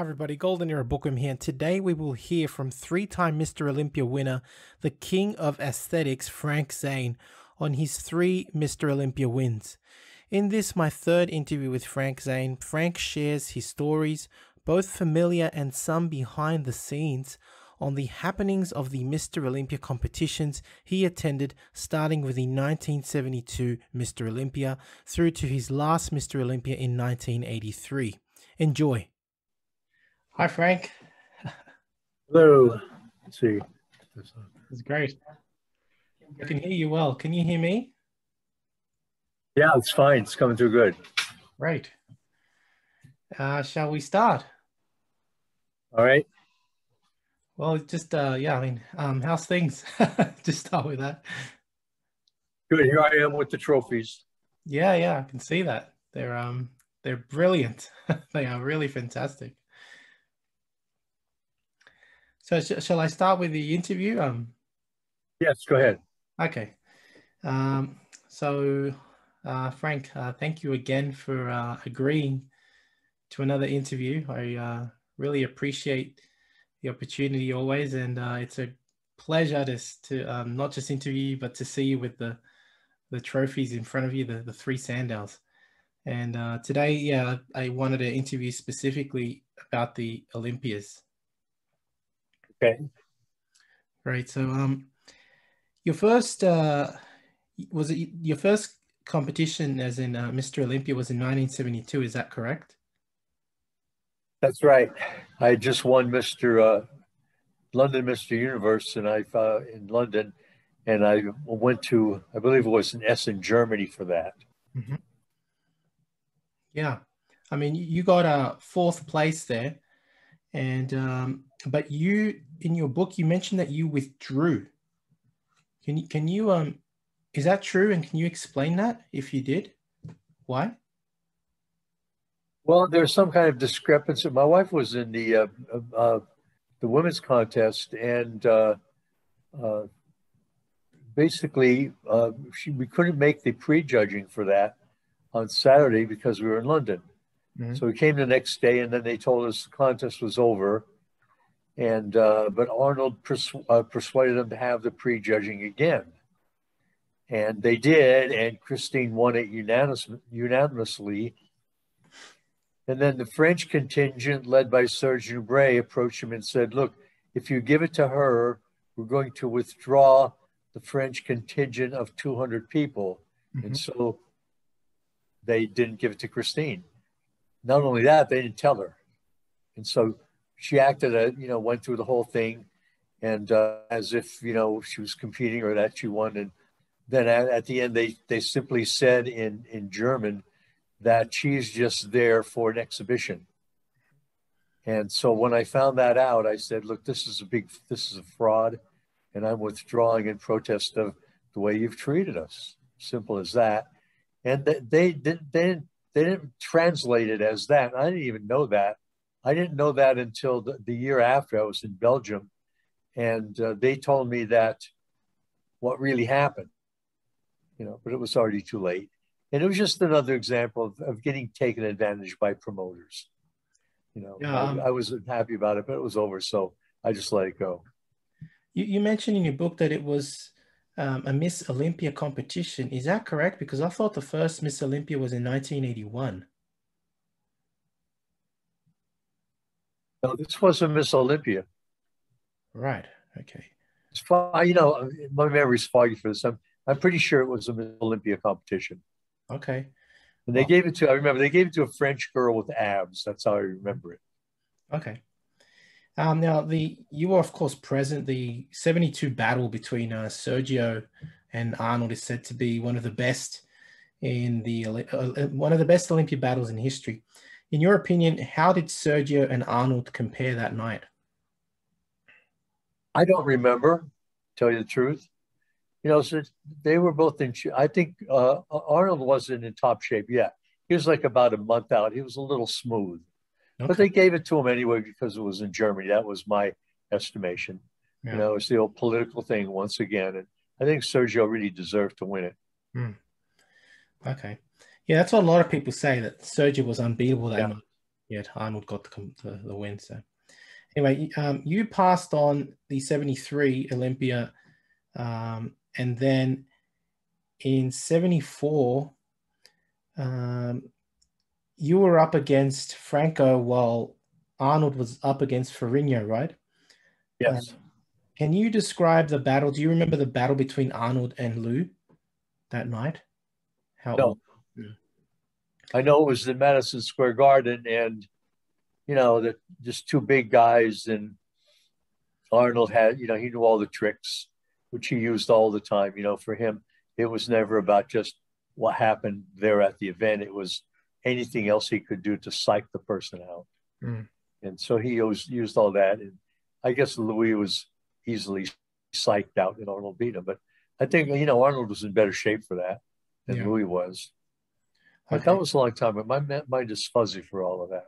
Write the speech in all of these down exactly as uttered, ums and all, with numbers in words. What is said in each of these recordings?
Hi everybody, Golden Era Bookham here, and today we will hear from three-time Mister Olympia winner, the king of aesthetics, Frank Zane, on his three Mister Olympia wins. In this, my third interview with Frank Zane, Frank shares his stories, both familiar and some behind the scenes, on the happenings of the Mister Olympia competitions he attended, starting with the nineteen seventy-two Mister Olympia through to his last Mister Olympia in nineteen eighty-three. Enjoy. Hi, Frank. Hello. Let's see. It's great. I can hear you well. Can you hear me? Yeah, it's fine. It's coming through good. Great. Uh, shall we start? All right. Well, just, uh, yeah, I mean, um, how's things? Just start with that. Good. Here I am with the trophies. Yeah, yeah, I can see that. They're, um, they're brilliant. They are really fantastic. So sh shall I start with the interview? Um, yes, go ahead. Okay. Um, so, uh, Frank, uh, thank you again for uh, agreeing to another interview. I uh, really appreciate the opportunity always, and uh, it's a pleasure to, to um, not just interview you, but to see you with the, the trophies in front of you, the, the three Sandows. And uh, today, yeah, I wanted to interview specifically about the Olympias. Okay. Right. So, um, your first uh, was it your first competition, as in uh, Mister Olympia, was in nineteen seventy-two. Is that correct? That's right. I just won Mister Uh, London Mister Universe, and I uh, in London, and I went to, I believe it was in Essen, Germany, for that. Mm-hmm. Yeah, I mean, you got a fourth place there, and um, but you. In your book, you mentioned that you withdrew. Can you, can you, um, is that true? And can you explain that if you did? Why? Well, there's some kind of discrepancy. My wife was in the, uh, uh, the women's contest, and uh, uh, basically uh, she, we couldn't make the prejudging for that on Saturday because we were in London. Mm-hmm. So we came the next day, and then they told us the contest was over. And, uh, but Arnold pers uh, persuaded them to have the prejudging again. And they did, and Christine won it unanimous unanimously. And then the French contingent, led by Serge Goubrae, approached him and said, look, if you give it to her, we're going to withdraw the French contingent of two hundred people. Mm-hmm. And so they didn't give it to Christine. Not only that, they didn't tell her. And so she acted, a, you know, went through the whole thing, and uh, as if, you know, she was competing or that she won. And then at, at the end, they, they simply said in, in German that she's just there for an exhibition. And so when I found that out, I said, look, this is a big, this is a fraud, and I'm withdrawing in protest of the way you've treated us. Simple as that. And th they, didn't, they, didn't, they didn't translate it as that. I didn't even know that. I didn't know that until the, the year after. I was in Belgium, and uh, they told me that what really happened, you know, but it was already too late. And it was just another example of, of getting taken advantage by promoters. You know, yeah, um, I, I wasn't happy about it, but it was over. So I just let it go. You, you mentioned in your book that it was um, a Miss Olympia competition. Is that correct? Because I thought the first Miss Olympia was in nineteen eighty-one. No, this wasn't Miss Olympia. Right. Okay. It's far, you know, my memory's foggy for this. I'm, I'm pretty sure it was a Miss Olympia competition. Okay. And they well, gave it to, I remember, they gave it to a French girl with abs. That's how I remember it. Okay. Um, now, the you were, of course, present. The seventy-two battle between uh, Sergio and Arnold is said to be one of the best in the, uh, one of the best Olympia battles in history. In your opinion, how did Sergio and Arnold compare that night? I don't remember, tell you the truth. You know, so they were both in, I think uh, Arnold wasn't in top shape yet. He was like about a month out. He was a little smooth. Okay. But they gave it to him anyway because it was in Germany. That was my estimation. Yeah. You know, it's the old political thing once again. And I think Sergio really deserved to win it. Mm. Okay. Yeah, that's what a lot of people say, that Sergio was unbeatable that yeah. night. yeah, Arnold got the, the, the win. So anyway, um, you passed on the seventy-three Olympia, um, and then in seventy-four, um, you were up against Franco while Arnold was up against Ferrigno, right? Yes. Um, can you describe the battle? Do you remember the battle between Arnold and Lou that night? How no. Mm. I know it was in Madison Square Garden, and, you know, the, just two big guys, and Arnold had, you know, he knew all the tricks, which he used all the time. You know, for him, it was never about just what happened there at the event. It was anything else he could do to psych the person out. Mm. And so he always used all that. And I guess Louis was easily psyched out and Arnold beat him. But I think, you know, Arnold was in better shape for that than yeah. Louis was. But okay. That was a long time. But my mind is fuzzy for all of that.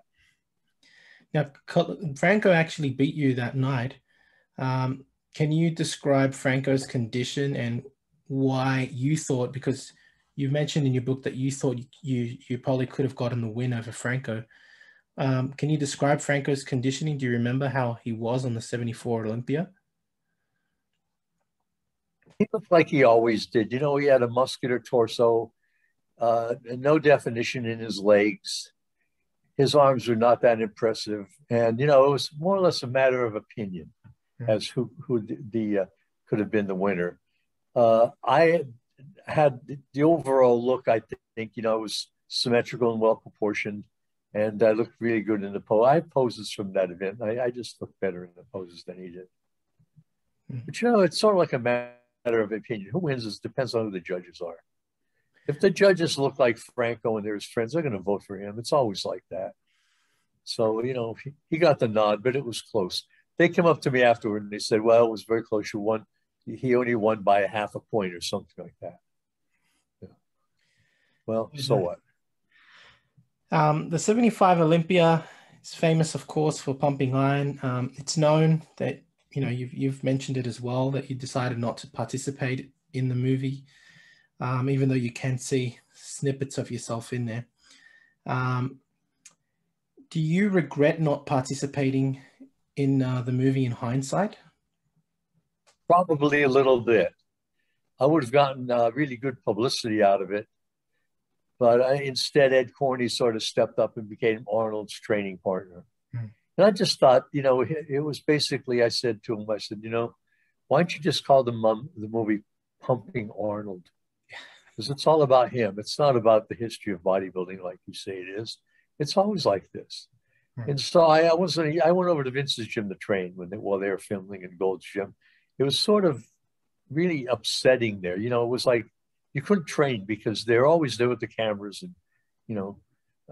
Now, Franco actually beat you that night. Um, can you describe Franco's condition and why you thought, because you mentioned in your book that you thought you, you probably could have gotten the win over Franco. Um, can you describe Franco's conditioning? Do you remember how he was on the seventy-four Olympia? He looked like he always did. You know, he had a muscular torso, uh, no definition in his legs. His arms were not that impressive. And, you know, it was more or less a matter of opinion mm-hmm. as who, who the uh, could have been the winner. Uh, I had the overall look, I think, you know, it was symmetrical and well-proportioned. And I looked really good in the pose. I had poses from that event. I, I just looked better in the poses than he did. Mm-hmm. But, you know, it's sort of like a matter of opinion. Who wins is depends on who the judges are. If the judges look like Franco and they're his friends, they're going to vote for him. It's always like that. So, you know, he, he got the nod, but it was close. They came up to me afterward and they said, well, it was very close. You won. He only won by a half a point or something like that. Yeah. Well, mm-hmm. so what? Um, the seventy-five Olympia is famous, of course, for pumping iron. Um, it's known that, you know, you've, you've mentioned it as well, that you decided not to participate in the movie, um, even though you can see snippets of yourself in there. Um, do you regret not participating in uh, the movie in hindsight? Probably a little bit. I would have gotten uh, really good publicity out of it. But I, instead, Ed Corney sort of stepped up and became Arnold's training partner. Mm. And I just thought, you know, it, it was basically, I said to him, I said, you know, why don't you just call the, mom, the movie Pumping Arnold? Because it's all about him. It's not about the history of bodybuilding like you say it is. It's always like this. Mm. And so I, I, wasn't, I went over to Vince's Gym to train when they, while they were filming in Gold's Gym. It was sort of really upsetting there. You know, it was like, you couldn't train because they're always there with the cameras and, you know,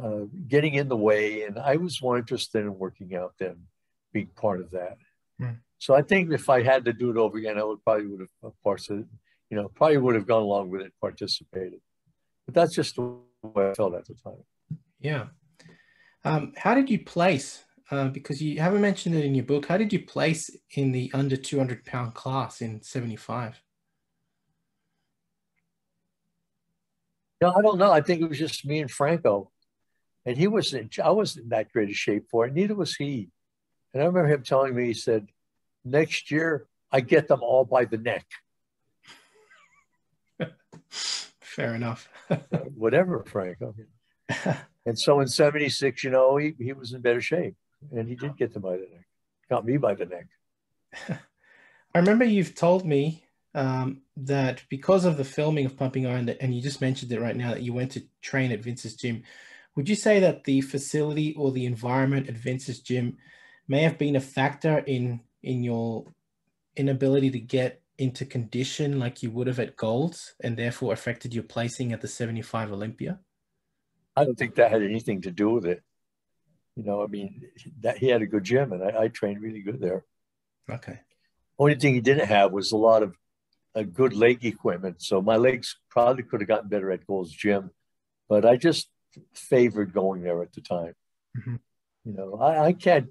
uh, getting in the way. And I was more interested in working out than being part of that. Mm. So I think if I had to do it over again, I would probably would have, you know, probably would have gone along with it, participated. But that's just the way I felt at the time. Yeah. Um, how did you place? Uh, because you haven't mentioned it in your book. How did you place in the under two hundred pound class in seventy-five? No, I don't know. I think it was just me and Franco. And he wasn't, I wasn't in that great a shape for it. Neither was he. And I remember him telling me, he said, next year, I get them all by the neck. Fair enough. Whatever, Franco. And so in seventy-six, you know, he, he was in better shape. And he did get them by the neck. Got me by the neck. I remember you've told me Um, that because of the filming of Pumping Iron, and you just mentioned it right now, that you went to train at Vince's Gym. Would you say that the facility or the environment at Vince's Gym may have been a factor in in your inability to get into condition like you would have at Gold's, and therefore affected your placing at the seventy-five Olympia? I don't think that had anything to do with it. You know, I mean, that he had a good gym, and I, I trained really good there. Okay. Only thing he didn't have was a lot of a good leg equipment. So my legs probably could have gotten better at Gold's Gym, but I just favored going there at the time. Mm-hmm. You know, I, I can't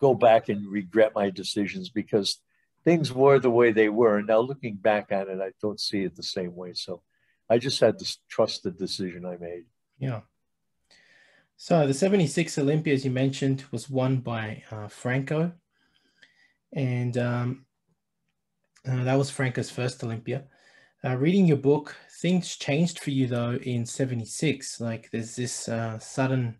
go back and regret my decisions because things were the way they were. And now looking back at it, I don't see it the same way. So I just had to trust the decision I made. Yeah. So the seventy-six Olympia, as you mentioned, was won by uh, Franco. And um, uh, that was Franco's first Olympia. Uh, reading your book, things changed for you though in seventy-six. Like there's this uh, sudden,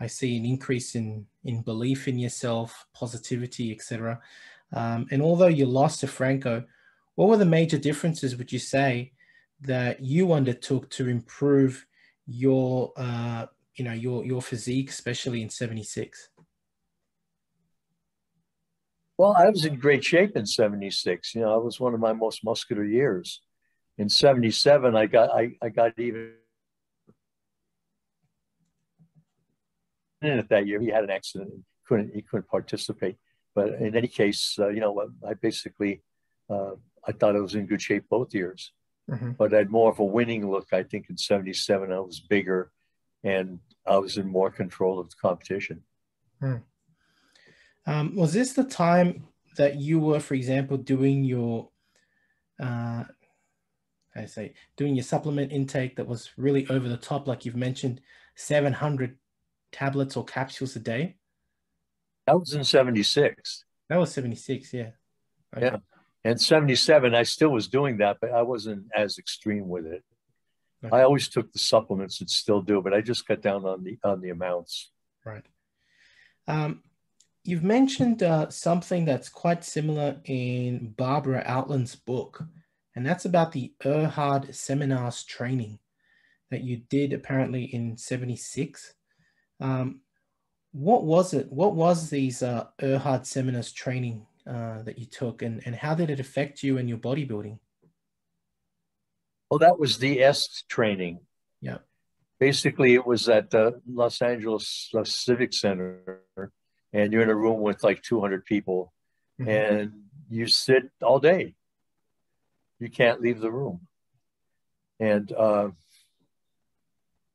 I see an increase in, in belief in yourself, positivity, et cetera. Um, and although you lost to Franco, what were the major differences, would you say, that you undertook to improve your, uh, you know, your, your physique, especially in seventy-six? Well, I was in great shape in seventy-six. You know, it was one of my most muscular years. In seventy-seven, I got, I, I got even in it that year. He had an accident and couldn't, he couldn't participate. But in any case, uh, you know, I basically, uh, I thought I was in good shape both years. Mm-hmm. But I had more of a winning look, I think, in seventy-seven. I was bigger and I was in more control of the competition. Mm. Um, was this the time that you were, for example, doing your, uh, I say, doing your supplement intake that was really over the top, like you've mentioned, seven hundred tablets or capsules a day? That was in seventy-six. That was seventy-six, yeah. Okay. Yeah. And seventy-seven, I still was doing that, but I wasn't as extreme with it. Okay. I always took the supplements and still do, but I just cut down on the on the amounts. Right. Um, you've mentioned uh, something that's quite similar in Barbara Outland's book, and that's about the Erhard Seminars training that you did apparently in seventy-six. Um, what was it? What was these uh, Erhard Seminars training Uh, that you took, and, and how did it affect you and your bodybuilding? Well, that was the E S T training. Yeah. Basically, it was at the Los Angeles Civic Center, and you're in a room with like two hundred people, mm-hmm. and you sit all day. You can't leave the room. And uh,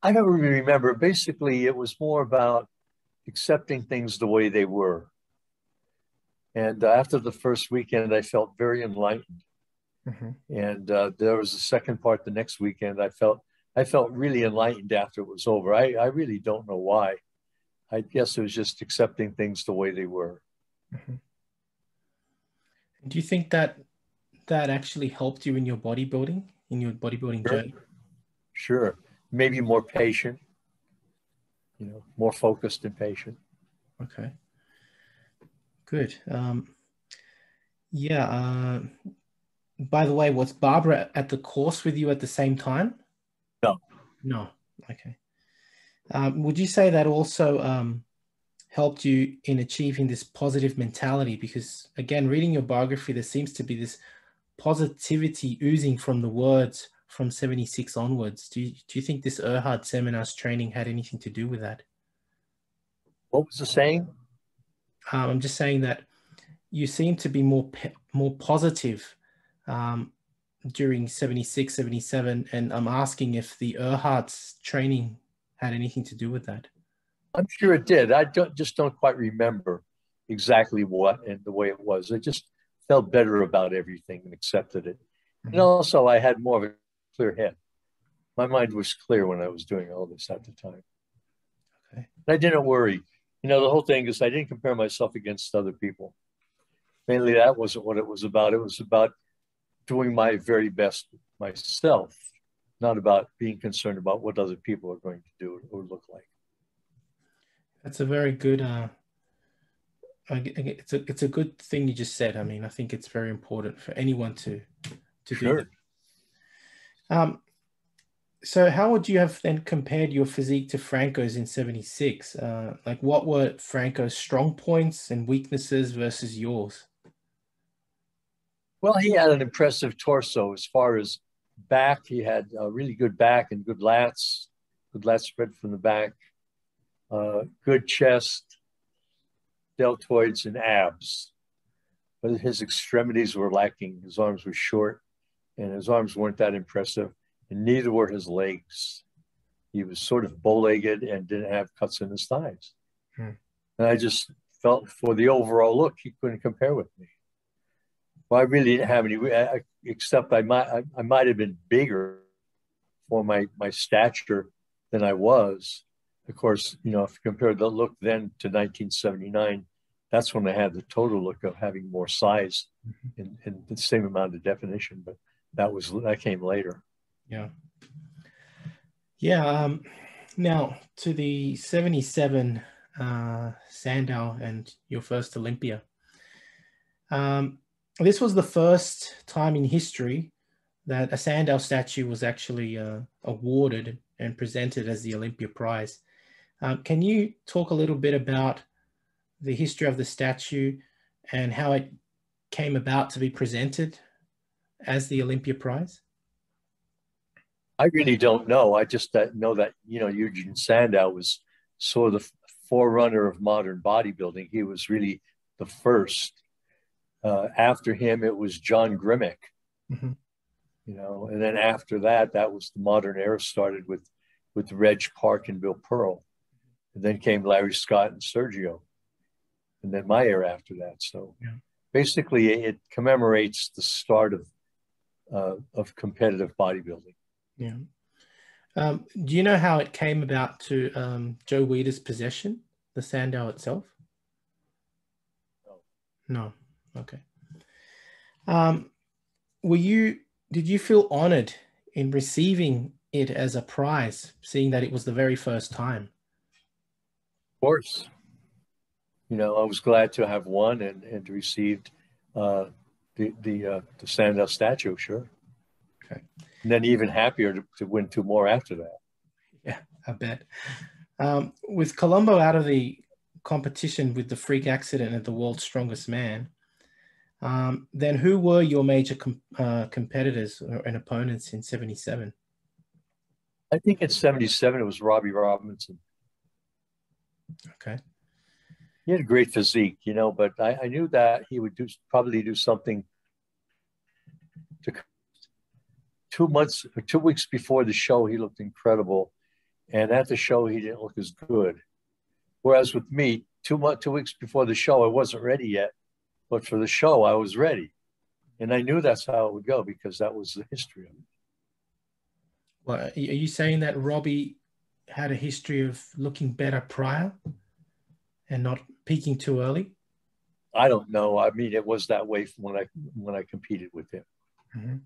I don't really remember. Basically, it was more about accepting things the way they were. And after the first weekend, I felt very enlightened. Mm-hmm. And uh, there was a second part the next weekend. I felt I felt really enlightened after it was over. I, I really don't know why. I guess it was just accepting things the way they were. Mm-hmm. Do you think that that actually helped you in your bodybuilding, in your bodybuilding sure. journey? Sure. Maybe more patient, you know, more focused and patient. Okay. Good. Um, yeah. Uh, by the way, was Barbara at the course with you at the same time? No. No. Okay. Um, would you say that also um, helped you in achieving this positive mentality? Because again, reading your biography, there seems to be this positivity oozing from the words from seventy-six onwards. Do you, do you think this Erhard Seminars training had anything to do with that? What was the saying? Um, I'm just saying that you seem to be more more positive um, during seventy-six, seventy-seven, and I'm asking if the Erhard's training had anything to do with that. I'm sure it did. I don't, just don't quite remember exactly what and the way it was. I just felt better about everything and accepted it. Mm-hmm. And also I had more of a clear head. My mind was clear when I was doing all this at the time. Okay. I didn't worry. You know, the whole thing is I didn't compare myself against other people. Mainly that wasn't what it was about. It was about doing my very best myself, not about being concerned about what other people are going to do or look like. That's a very good, uh, it's, a, it's a good thing you just said. I mean, I think it's very important for anyone to, to sure. do that. Um, So how would you have then compared your physique to Franco's in seventy-six? Uh, like what were Franco's strong points and weaknesses versus yours? Well, he had an impressive torso as far as back. He had a really good back and good lats, good lat spread from the back, uh, good chest, deltoids and abs. But his extremities were lacking. His arms were short and his arms weren't that impressive. And neither were his legs. He was sort of bow-legged and didn't have cuts in his thighs. Hmm. And I just felt for the overall look, he couldn't compare with me. Well, I really didn't have any, I, except I might I, I might have been bigger for my, my stature than I was. Of course, you know, if you compare the look then to nineteen seventy-nine, that's when I had the total look of having more size and, and the same amount of definition, but that was, that came later. Yeah. Yeah. Um, now to the seventy-seven uh, Sandow and your first Olympia. Um, this was the first time in history that a Sandow statue was actually uh, awarded and presented as the Olympia Prize. Um, can you talk a little bit about the history of the statue and how it came about to be presented as the Olympia Prize? I really don't know. I just know that, you know, Eugene Sandow was sort of the forerunner of modern bodybuilding. He was really the first. Uh, after him, it was John Grimek, mm-hmm. you know, and then after that, that was the modern era started with, with Reg Park and Bill Pearl. And then came Larry Scott and Sergio. And then my era after that. So yeah. Basically it commemorates the start of, uh, of competitive bodybuilding. Yeah. Um, do you know how it came about to um, Joe Weider's possession, the Sandow itself? No. No. Okay. Um, were you, did you feel honored in receiving it as a prize, seeing that it was the very first time? Of course. You know, I was glad to have won and, and received uh, the, the, uh, the Sandow statue, sure. Okay. And then even happier to, to win two more after that. Yeah, I bet. Um, with Colombo out of the competition with the freak accident at the World's Strongest Man, um, then who were your major com uh, competitors or, and opponents in seventy-seven? I think in seventy-seven, it was Robbie Robinson. Okay. He had a great physique, you know, but I, I knew that he would do probably do something to two months or two weeks before the show. He looked incredible. And at the show, he didn't look as good. Whereas with me, two months, two weeks before the show, I wasn't ready yet, but for the show, I was ready. And I knew that's how it would go because that was the history of it. Well, are you saying that Robbie had a history of looking better prior and not peaking too early? I don't know. I mean, it was that way from when I when I competed with him. Mm-hmm.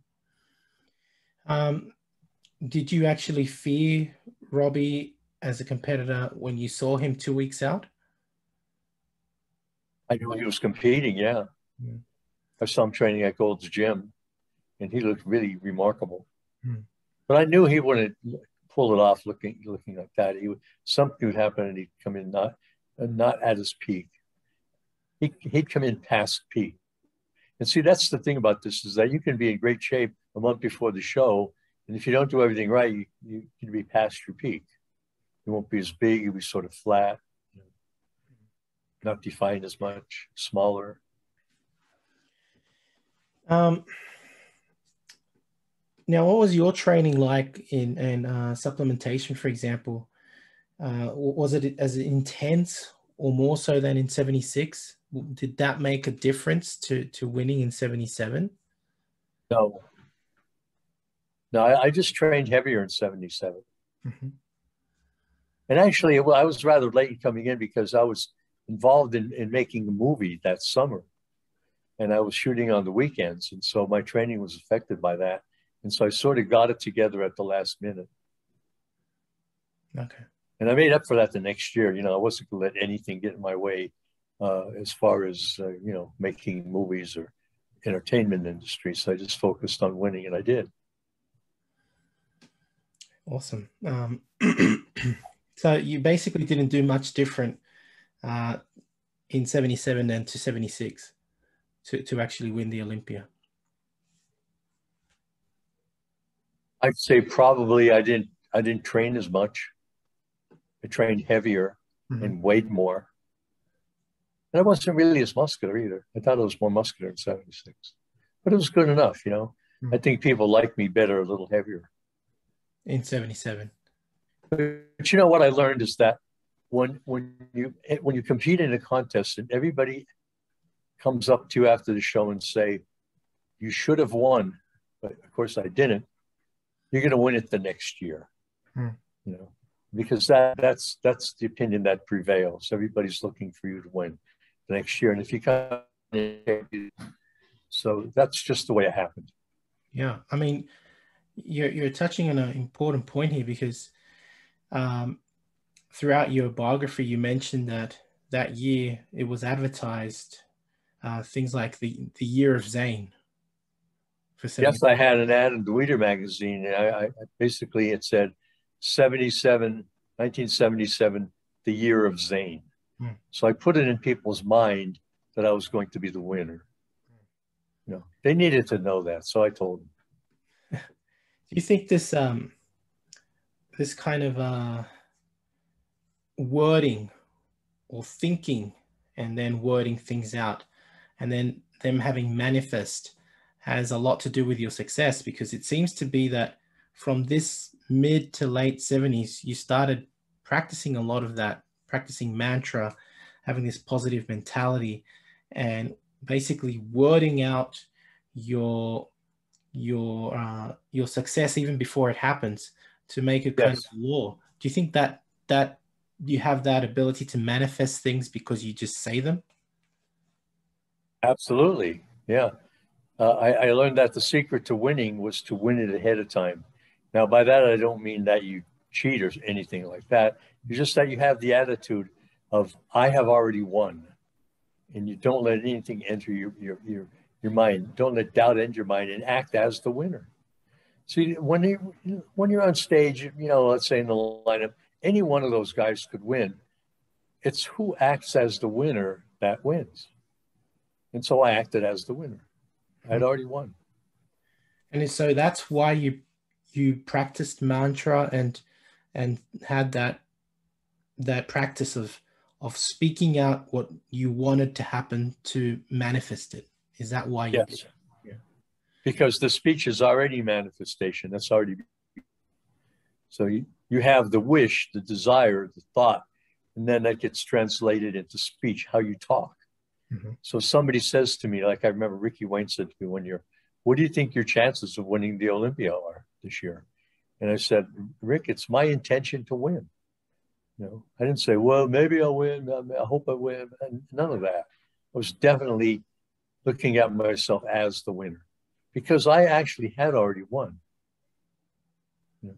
Um, did you actually fear Robbie as a competitor when you saw him two weeks out? I knew he was competing, yeah. yeah. I saw him training at Gold's Gym, and he looked really remarkable. Mm. But I knew he wouldn't pull it off looking looking like that. He would, something would happen, and he'd come in not... not at his peak. He, he'd come in past peak. And see, that's the thing about this is that you can be in great shape a month before the show. And if you don't do everything right, you, you can be past your peak. You won't be as big. You'll be sort of flat, you know, not defined as much, smaller. Um, now, what was your training like in, in uh, supplementation, for example? Uh, was it as intense or more so than in seventy-six? Did that make a difference to, to winning in seventy-seven? No. No, I, I just trained heavier in seventy-seven. Mm-hmm. And actually, well, I was rather late in coming in because I was involved in, in making a movie that summer. And I was shooting on the weekends. And so my training was affected by that. And so I sort of got it together at the last minute. Okay. And I made up for that the next year. You know, I wasn't going to let anything get in my way uh, as far as, uh, you know, making movies or entertainment industry. So I just focused on winning, and I did. Awesome. Um, so you basically didn't do much different uh, in seventy-seven than to seventy-six to, to actually win the Olympia. I'd say probably I didn't, I didn't train as much. I trained heavier mm-hmm. and weighed more. And I wasn't really as muscular either. I thought I was more muscular in seventy-six. But it was good enough, you know. Mm-hmm. I think people liked me better a little heavier. In seventy-seven. But, but you know what I learned is that when, when, you, when you compete in a contest and everybody comes up to you after the show and say, you should have won, but of course I didn't, you're going to win it the next year, mm-hmm. you know. because that, that's, that's the opinion that prevails. Everybody's looking for you to win the next year. And if you can't, so that's just the way it happened. Yeah. I mean, you're, you're touching on an important point here because um, throughout your biography, you mentioned that that year it was advertised uh, things like the, the year of Zane. Yes, I had an ad in the Weider magazine. And I, I basically, it said nineteen seventy-seven, the year of Zane. Hmm. So I put it in people's mind that I was going to be the winner. You know, they needed to know that, so I told them. Do you think this um, this kind of uh, wording or thinking, and then wording things out, and then them having manifest, has a lot to do with your success? Because it seems to be that from this mid to late seventies, you started practicing a lot of that, practicing mantra, having this positive mentality, and basically wording out your your uh, your success even before it happens to make it kind of law. Do you think that that you have that ability to manifest things because you just say them? Absolutely, yeah. Uh, I, I learned that the secret to winning was to win it ahead of time. Now, by that, I don't mean that you cheat or anything like that. It's just that you have the attitude of, I have already won. And you don't let anything enter your, your, your, your mind. Don't let doubt enter your mind, and act as the winner. See, when, you, when you're on stage, you know, let's say in the lineup, any one of those guys could win. It's who acts as the winner that wins. And so I acted as the winner. I'd already won. And so that's why you you practiced mantra and and had that that practice of of speaking out what you wanted to happen to manifest it. Is that why you yes. did it? Yeah. Because the speech is already manifestation. That's already. So you, you have the wish, the desire, the thought, and then that gets translated into speech, how you talk. So somebody says to me, like I remember Ricky Wayne said to me one year, what do you think your chances of winning the Olympia are this year? And I said, Rick, it's my intention to win. You know, I didn't say, well, maybe I'll win. I hope I win. And none of that. I was definitely looking at myself as the winner because I actually had already won. You know?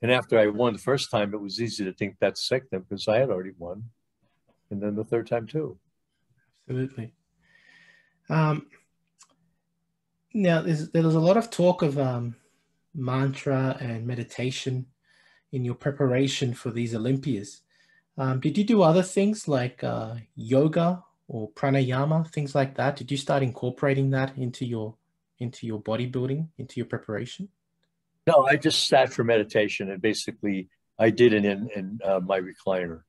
And after I won the first time, it was easy to think that's second because I had already won. And then the third time too. Absolutely. Um, now, there's, there was a lot of talk of um, mantra and meditation in your preparation for these Olympias. Um, did you do other things like uh, yoga or pranayama, things like that? Did you start incorporating that into your into your bodybuilding, into your preparation? No, I just sat for meditation, and basically I did it in, in uh, my recliner.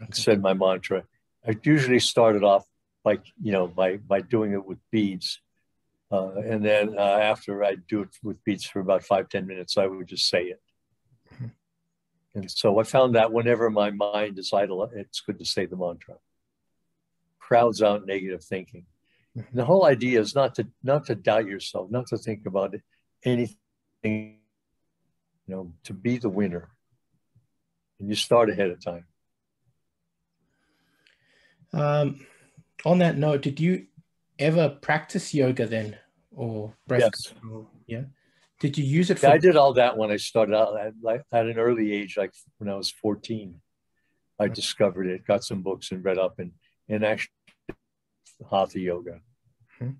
Okay. Said my mantra. I usually started off by, you know, by, by doing it with beads. Uh, and then uh, after I do it with beads for about five, ten minutes, I would just say it. Mm-hmm. And so I found that whenever my mind is idle, it's good to say the mantra. Crowds out negative thinking. Mm-hmm. And the whole idea is not to, not to doubt yourself, not to think about anything, you know, to be the winner. And you start ahead of time. Um, on that note, did you ever practice yoga then, or breath yes. control? Yeah. Did you use it? For yeah, I did all that when I started out at, at an early age, like when I was fourteen, I okay. discovered it, got some books and read up and, and actually Hatha yoga. Hmm.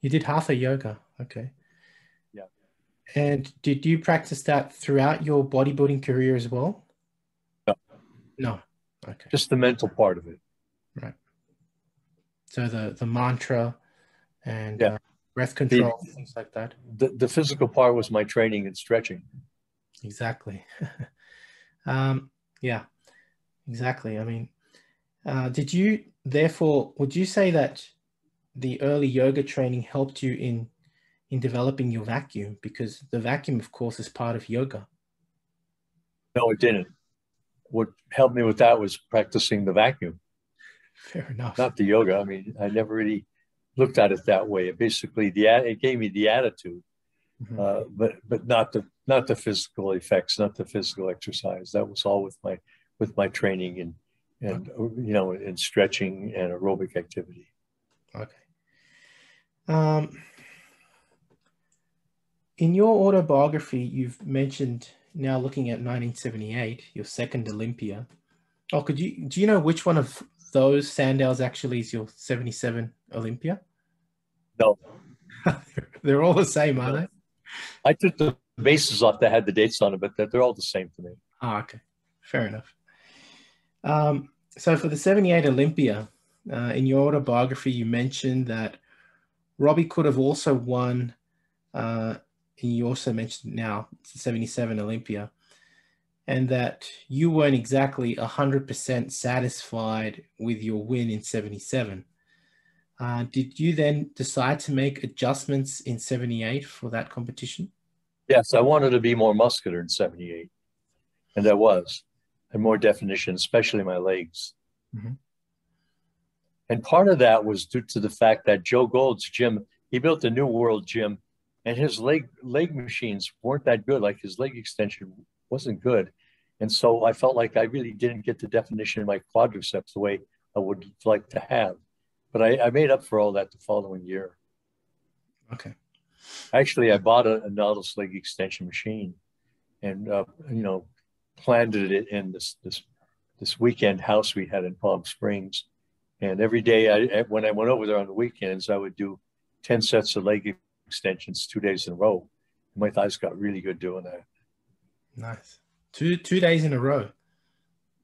You did Hatha yoga. Okay. Yeah. And did you practice that throughout your bodybuilding career as well? No. No. Okay. Just the mental part of it. Right. So the, the mantra and yeah. uh, breath control, the, things like that. The, the physical part was my training and stretching. Exactly. um, yeah, exactly. I mean, uh, did you, therefore, would you say that the early yoga training helped you in, in developing your vacuum? Because the vacuum, of course, is part of yoga. No, it didn't. What helped me with that was practicing the vacuum. Fair enough. Not the yoga. I mean, I never really looked at it that way. It basically, the, it gave me the attitude Mm-hmm. uh, but but not the not the physical effects, not the physical exercise. That was all with my with my training and and okay. you know and stretching and aerobic activity. Okay. Um, in your autobiography, you've mentioned now looking at nineteen seventy-eight, your second Olympia. Oh, could you do you know which one of those Sandow's actually is your seventy-seven Olympia? No. They're all the same, aren't they? I took the bases off that had the dates on it, but they're all the same to me. Oh, okay. Fair enough. Um, so for the seventy-eight Olympia, uh, in your autobiography, you mentioned that Robbie could have also won, uh, and you also mentioned now the seventy-seven Olympia, and that you weren't exactly one hundred percent satisfied with your win in seventy-seven. Uh, did you then decide to make adjustments in seventy-eight for that competition? Yes, I wanted to be more muscular in seventy-eight, and I was, and more definition, especially my legs. Mm-hmm. And part of that was due to the fact that Joe Gold's gym, he built a new world gym, and his leg leg machines weren't that good, like his leg extension wasn't good. And so I felt like I really didn't get the definition in my quadriceps the way I would like to have. But I, I made up for all that the following year. Okay. Actually, I bought a, a Nautilus leg extension machine, and uh, you know, planted it in this this this weekend house we had in Palm Springs. And every day, I when I went over there on the weekends, I would do ten sets of leg extensions two days in a row. My thighs got really good doing that. Nice. Two two days in a row.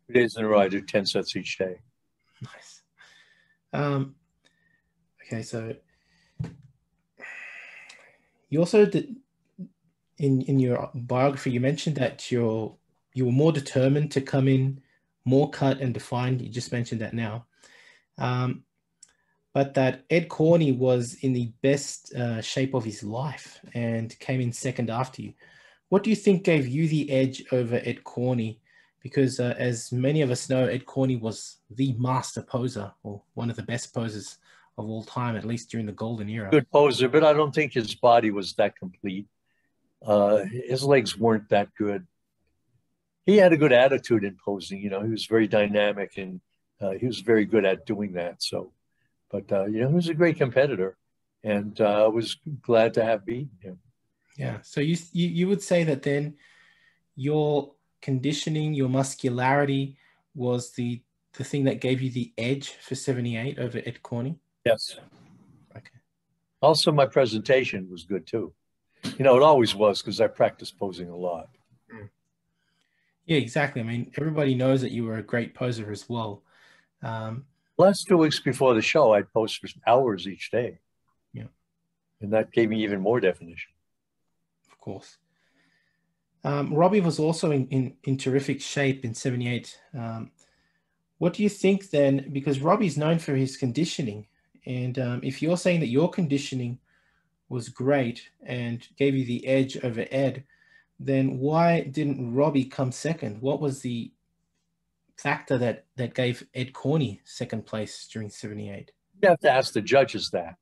Two days in a row. I do ten sets each day. Nice. Um. Okay, so you also did in in your biography, you mentioned that you're you were more determined to come in more cut and defined. You just mentioned that now, um, but that Ed Corney was in the best uh, shape of his life and came in second after you. What do you think gave you the edge over Ed Corney? Because uh, as many of us know, Ed Corney was the master poser, or one of the best posers of all time, at least during the golden era. Good poser, but I don't think his body was that complete. Uh, his legs weren't that good. He had a good attitude in posing. You know, he was very dynamic, and uh, he was very good at doing that. So, but uh, you know, he was a great competitor, and uh, I was glad to have beaten him. Yeah. So you you, you would say that then your conditioning, your muscularity was the the thing that gave you the edge for seventy-eight over Ed Corney? Yes. Okay. Also, my presentation was good too. You know, it always was, because I practiced posing a lot. Yeah, exactly. I mean, everybody knows that you were a great poser as well. Um, Last two weeks before the show, I'd post for hours each day. Yeah. And that gave me even more definition. Of course. Um, Robbie was also in, in, in terrific shape in seventy-eight. Um, what do you think then, because Robbie's known for his conditioning, and um, if you're saying that your conditioning was great and gave you the edge over Ed, then why didn't Robbie come second? What was the factor that, that gave Ed Corney second place during seventy-eight? You have to ask the judges that.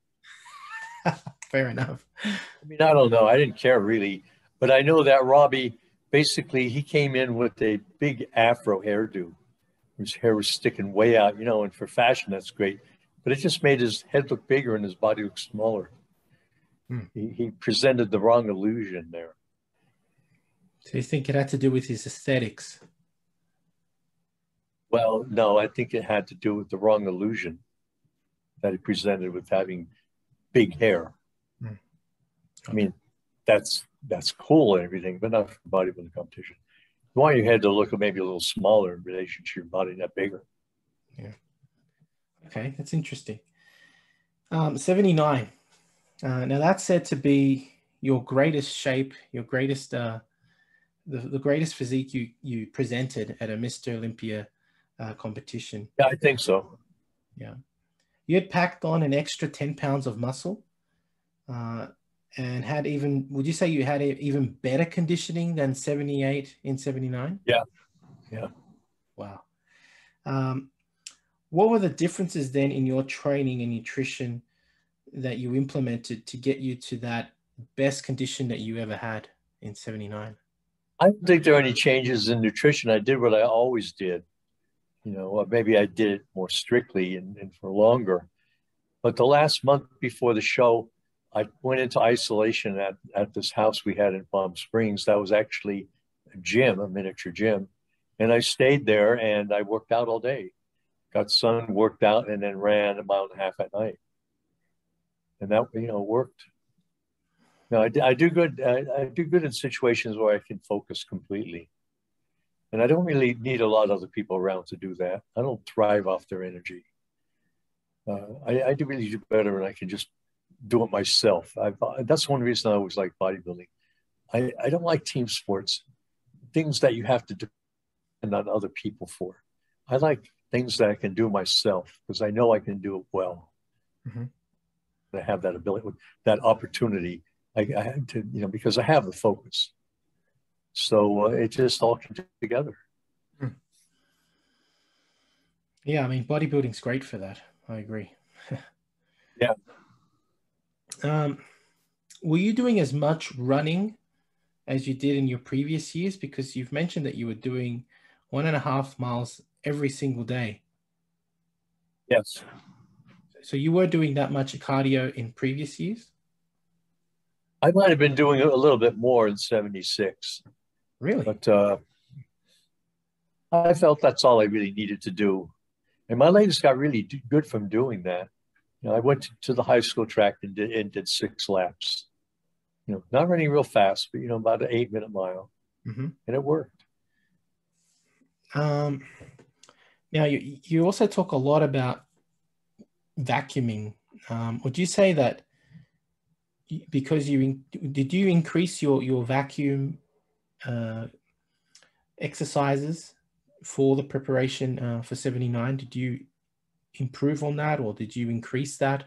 Fair enough. I mean, I don't know. I didn't care really. But I know that Robbie, basically, he came in with a big afro hairdo. His hair was sticking way out, you know, and for fashion, that's great. But it just made his head look bigger and his body look smaller. Hmm. He, he presented the wrong illusion there. So you think it had to do with his aesthetics? Well, no, I think it had to do with the wrong illusion that he presented with having big hair. Hmm. Okay. I mean, that's... that's cool and everything, but not for the body for the competition. You want your head to look maybe a little smaller in relation to your body, not bigger. Yeah. Okay, that's interesting. Um, seventy-nine. Uh, now that's said to be your greatest shape, your greatest, uh, the, the greatest physique you, you presented at a Mister Olympia uh, competition. Yeah, I think so. Yeah. You had packed on an extra ten pounds of muscle. Uh, And had even, would you say you had a, even better conditioning than seventy-eight in seventy-nine? Yeah, yeah. Wow. Um, what were the differences then in your training and nutrition that you implemented to get you to that best condition that you ever had in seventy-nine? I don't think there are any changes in nutrition. I did what I always did. You know, maybe I did it more strictly and, and for longer. But the last month before the show, I went into isolation at, at this house we had in Palm Springs. That was actually a gym, a miniature gym. And I stayed there and I worked out all day. Got sun, worked out, and then ran a mile and a half at night. And that, you know, worked. No, I, I do good. I, I do good in situations where I can focus completely, and I don't really need a lot of other people around to do that. I don't thrive off their energy. Uh, I, I do really do better when I can just do it myself. I've, that's one reason I always like bodybuilding. I, I don't like team sports, things that you have to depend on other people for. I like things that I can do myself because I know I can do it well. Mm-hmm. I have that ability, that opportunity. I, I had to, you know, because I have the focus. So uh, it just all came together. Yeah, I mean, bodybuilding's great for that. I agree. Yeah. Um, were you doing as much running as you did in your previous years? Because you've mentioned that you were doing one and a half miles every single day. Yes. So you were doing that much cardio in previous years? I might have been doing a little bit more in seventy-six. Really? But uh, I felt that's all I really needed to do. And my legs got really good from doing that. You know, I went to the high school track and did, and did six laps. You know, not running real fast, but, you know, about an eight-minute mile. Mm-hmm. And it worked. Um, now, you, you also talk a lot about vacuuming. Um, would you say that because you did you increase your your vacuum uh, exercises for the preparation uh, for seventy-nine? Did you improve on that, or did you increase that?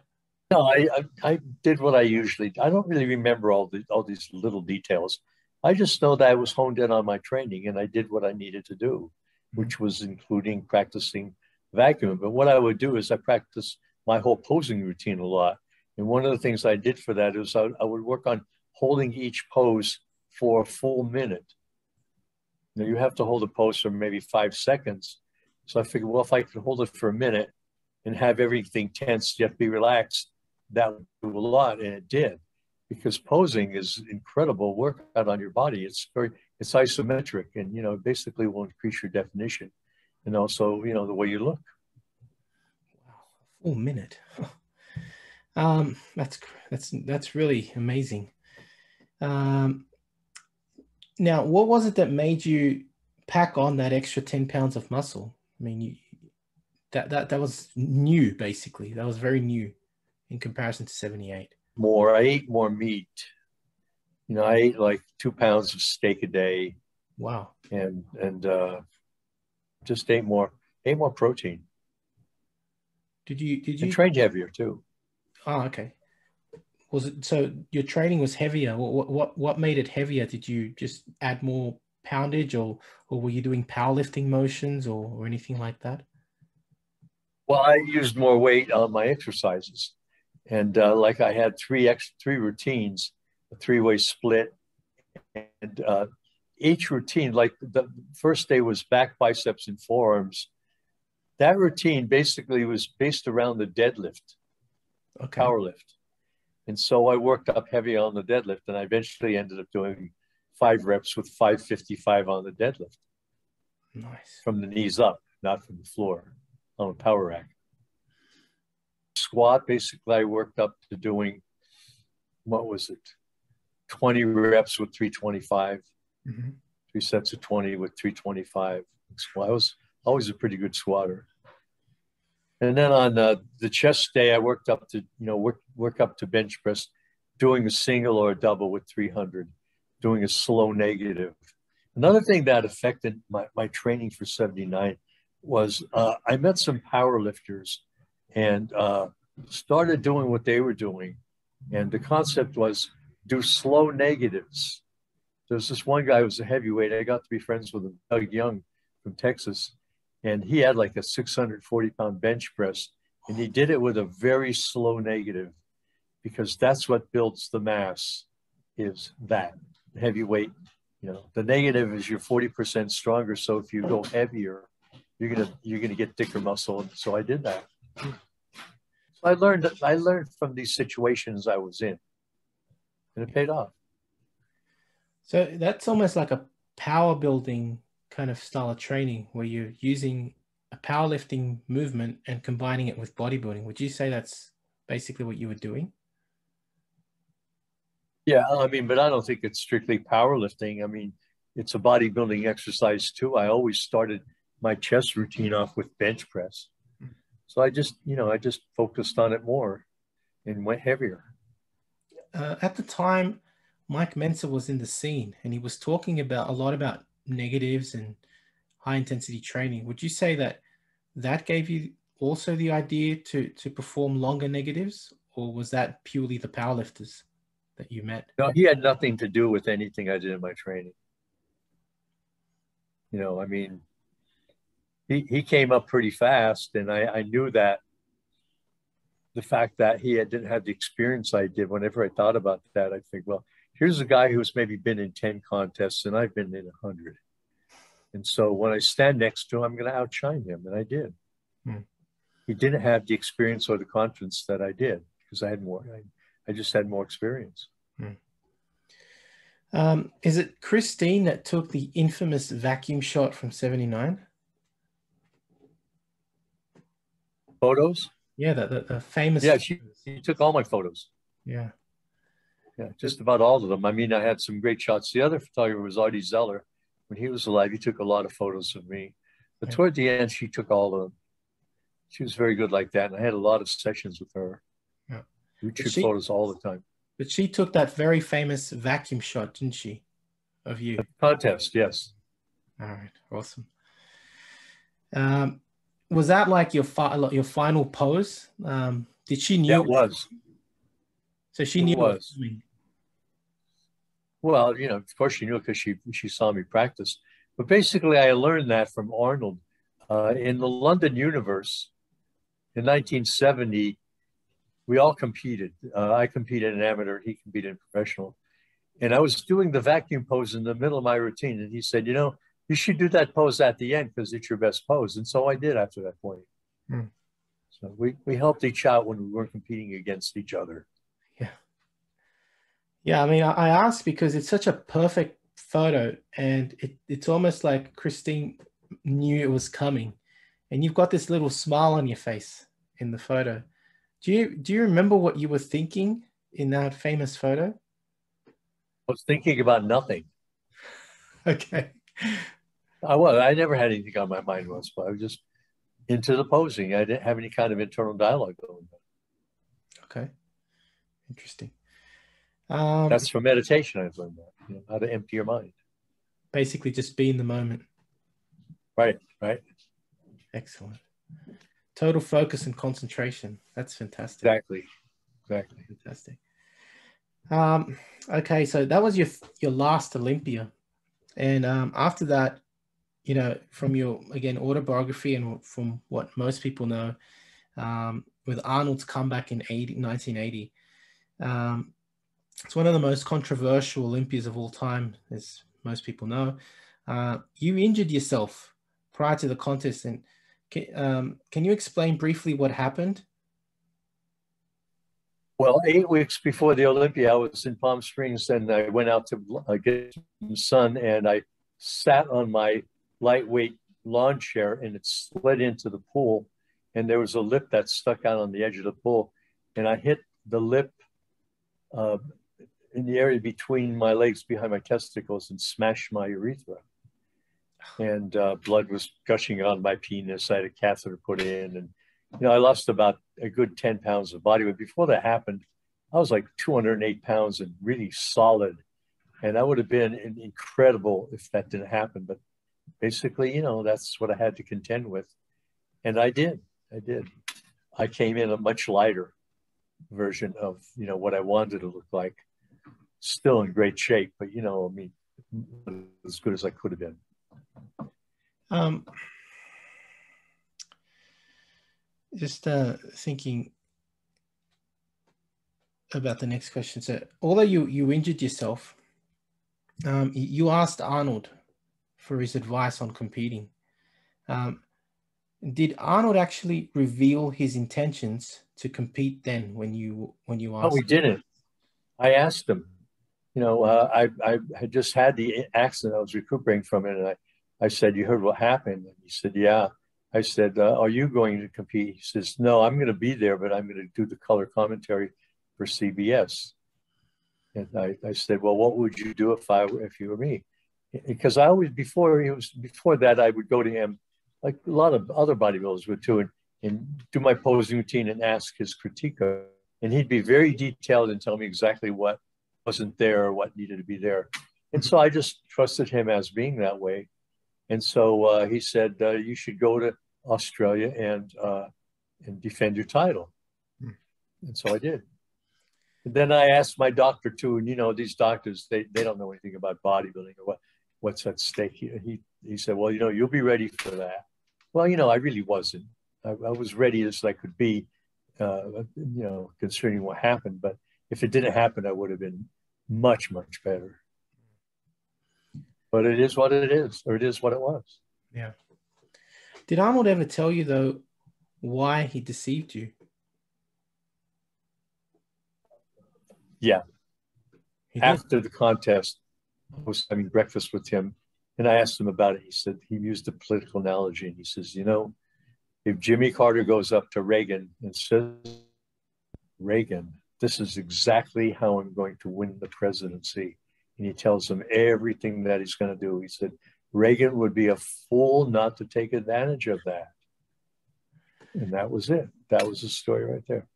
No, I, I I did what I usually. I don't really remember all the all these little details. I just know that I was honed in on my training, and I did what I needed to do, which was including practicing vacuum. But what I would do is I practiced my whole posing routine a lot. And one of the things I did for that is I, I would work on holding each pose for a full minute. Now, you have to hold a pose for maybe five seconds. So I figured, well, if I could hold it for a minute and have everything tense, you have to be relaxed, that would do a lot. And it did, because posing is incredible workout on your body. It's very, it's isometric, and, you know, basically will increase your definition and also, you know, the way you look. Wow, a full minute. Um, that's, that's, that's really amazing. Um, now, what was it that made you pack on that extra ten pounds of muscle? I mean, you, that, that, that was new, basically. That was very new in comparison to seventy-eight. More, I ate more meat. You know, I ate like two pounds of steak a day. Wow. And, and, uh, just ate more, ate more protein. Did you, did you and trained heavier too? Oh, okay. Was it, so your training was heavier. What, what, what made it heavier? Did you just add more poundage, or, or were you doing powerlifting motions, or, or anything like that? Well, I used more weight on my exercises. And uh, like I had three, ex three routines, a three-way split. And uh, each routine, like the first day was back, biceps, and forearms. That routine basically was based around the deadlift. Okay. Power lift. And so I worked up heavy on the deadlift, and I eventually ended up doing five reps with five fifty-five on the deadlift. Nice. From the knees up, not from the floor, on a power rack. Squat, basically, I worked up to doing, what was it, twenty reps with three twenty-five, mm-hmm. three sets of twenty with three twenty-five. I was always a pretty good squatter. And then on uh, the chest day, I worked up to, you know, work, work up to bench press, doing a single or a double with three hundred, doing a slow negative. Another thing that affected my, my training for seventy-nine was uh, I met some power lifters and uh, started doing what they were doing. And the concept was do slow negatives. There's this one guy who was a heavyweight. I got to be friends with him, Doug Young from Texas. And he had like a six hundred forty pound bench press, and he did it with a very slow negative, because that's what builds the mass. is that heavyweight. You know, the negative is you're forty percent stronger. So if you go heavier, you're gonna you're gonna get thicker muscle. And so I did that. So I learned I learned from these situations I was in, and it paid off. So that's almost like a power building kind of style of training where you're using a powerlifting movement and combining it with bodybuilding. Would you say that's basically what you were doing? Yeah, I mean, but I don't think it's strictly powerlifting. I mean, it's a bodybuilding exercise too. I always started my chest routine off with bench press. So I just, you know, I just focused on it more and went heavier. Uh, at the time, Mike Mentzer was in the scene and he was talking about a lot about negatives and high intensity training. Would you say that that gave you also the idea to, to perform longer negatives, or was that purely the powerlifters that you met? No, he had nothing to do with anything I did in my training. You know, I mean, he, he came up pretty fast, and I, I knew that the fact that he had, didn't have the experience I did, whenever I thought about that, I think, well, here's a guy who's maybe been in ten contests and I've been in a hundred. And so when I stand next to him, I'm going to outshine him. And I did. Hmm. He didn't have the experience or the confidence that I did because I had more, I, I just had more experience. Hmm. Um, is it Christine that took the infamous vacuum shot from seventy-nine? Photos? Yeah, the, the, the famous. Yeah, she, she took all my photos. Yeah. Yeah, just about all of them. I mean, I had some great shots. The other photographer was Artie Zeller. When he was alive, he took a lot of photos of me. But yeah, toward the end, she took all of them. She was very good like that. And I had a lot of sessions with her. Yeah. We took photos all the time. But she took that very famous vacuum shot, didn't she, of you? Contest, yes. All right, awesome. Um, was that like your fi your final pose? Um, did she knew? Yeah, it was. So she knew it was. What was well, you know, of course she knew because she she saw me practice. But basically, I learned that from Arnold uh, in the London Universe in nineteen seventy. We all competed. Uh, I competed in amateur, he competed in professional. And I was doing the vacuum pose in the middle of my routine. And he said, you know, you should do that pose at the end because it's your best pose. And so I did after that point. Mm. So we, we helped each out when we weren't competing against each other. Yeah. Yeah, I mean, I asked because it's such a perfect photo. And it, it's almost like Christine knew it was coming. And you've got this little smile on your face in the photo. Do you, do you remember what you were thinking in that famous photo? I was thinking about nothing. Okay. I was. I never had anything on my mind once, but I was just into the posing. I didn't have any kind of internal dialogue going on. Okay. Interesting. Um, That's from meditation I've learned that. You know, how to empty your mind. Basically just be in the moment. Right, right. Excellent. Total focus and concentration. That's fantastic. Exactly. Exactly. Fantastic. Um, okay, so that was your your last Olympia, and um, after that, you know, from your again autobiography and from what most people know, um, with Arnold's comeback in nineteen eighty, um, it's one of the most controversial Olympias of all time, as most people know. Uh, you injured yourself prior to the contest, and Can, um, can you explain briefly what happened? Well, eight weeks before the Olympia, I was in Palm Springs, and I went out to uh, get some sun, and I sat on my lightweight lawn chair, and it slid into the pool, and there was a lip that stuck out on the edge of the pool, and I hit the lip uh, in the area between my legs, behind my testicles, and smashed my urethra. And uh, blood was gushing on my penis. I had a catheter put in, and you know, I lost about a good ten pounds of body weight. Before that happened, I was like two hundred eight pounds and really solid. And I would have been incredible if that didn't happen. But basically, you know, that's what I had to contend with. And I did, I did. I came in a much lighter version of, you know, what I wanted to look like. Still in great shape, but you know, I mean, as good as I could have been. Um, just uh, thinking, about the next question. So although you, you injured yourself, um, you asked Arnold for his advice on competing. Um, did Arnold actually reveal his intentions to compete then when you, when you asked him? Oh, he didn't. I asked him. You know, uh, I, I had just had the accident. I was recuperating from it. And I, I said, you heard what happened? And he said, yeah. I said, uh, are you going to compete? He says, no, I'm going to be there, but I'm going to do the color commentary for C B S. And I, I said, well, what would you do if I if you were me? Because I always, before it was before that, I would go to him, like a lot of other bodybuilders would too, and, and do my posing routine and ask his critique. And he'd be very detailed and tell me exactly what wasn't there or what needed to be there. And so I just trusted him as being that way. And so uh, he said, uh, you should go to Australia and, uh, and defend your title. Hmm. And so I did. And then I asked my doctor too, and you know, these doctors, they, they don't know anything about bodybuilding or what, what's at stake. He, he, he said, well, you know, you'll be ready for that. Well, you know, I really wasn't. I, I was ready as I could be, uh, you know, concerning what happened. But if it didn't happen, I would have been much, much better. But it is what it is, or it is what it was. Yeah. Did Arnold ever tell you, though, why he deceived you? Yeah. After the contest, I was having breakfast with him, and I asked him about it. He said, he used a political analogy, and he says, you know, if Jimmy Carter goes up to Reagan and says, Reagan, this is exactly how I'm going to win the presidency. And he tells him everything that he's going to do. He said, Reagan would be a fool not to take advantage of that. And that was it. That was the story right there.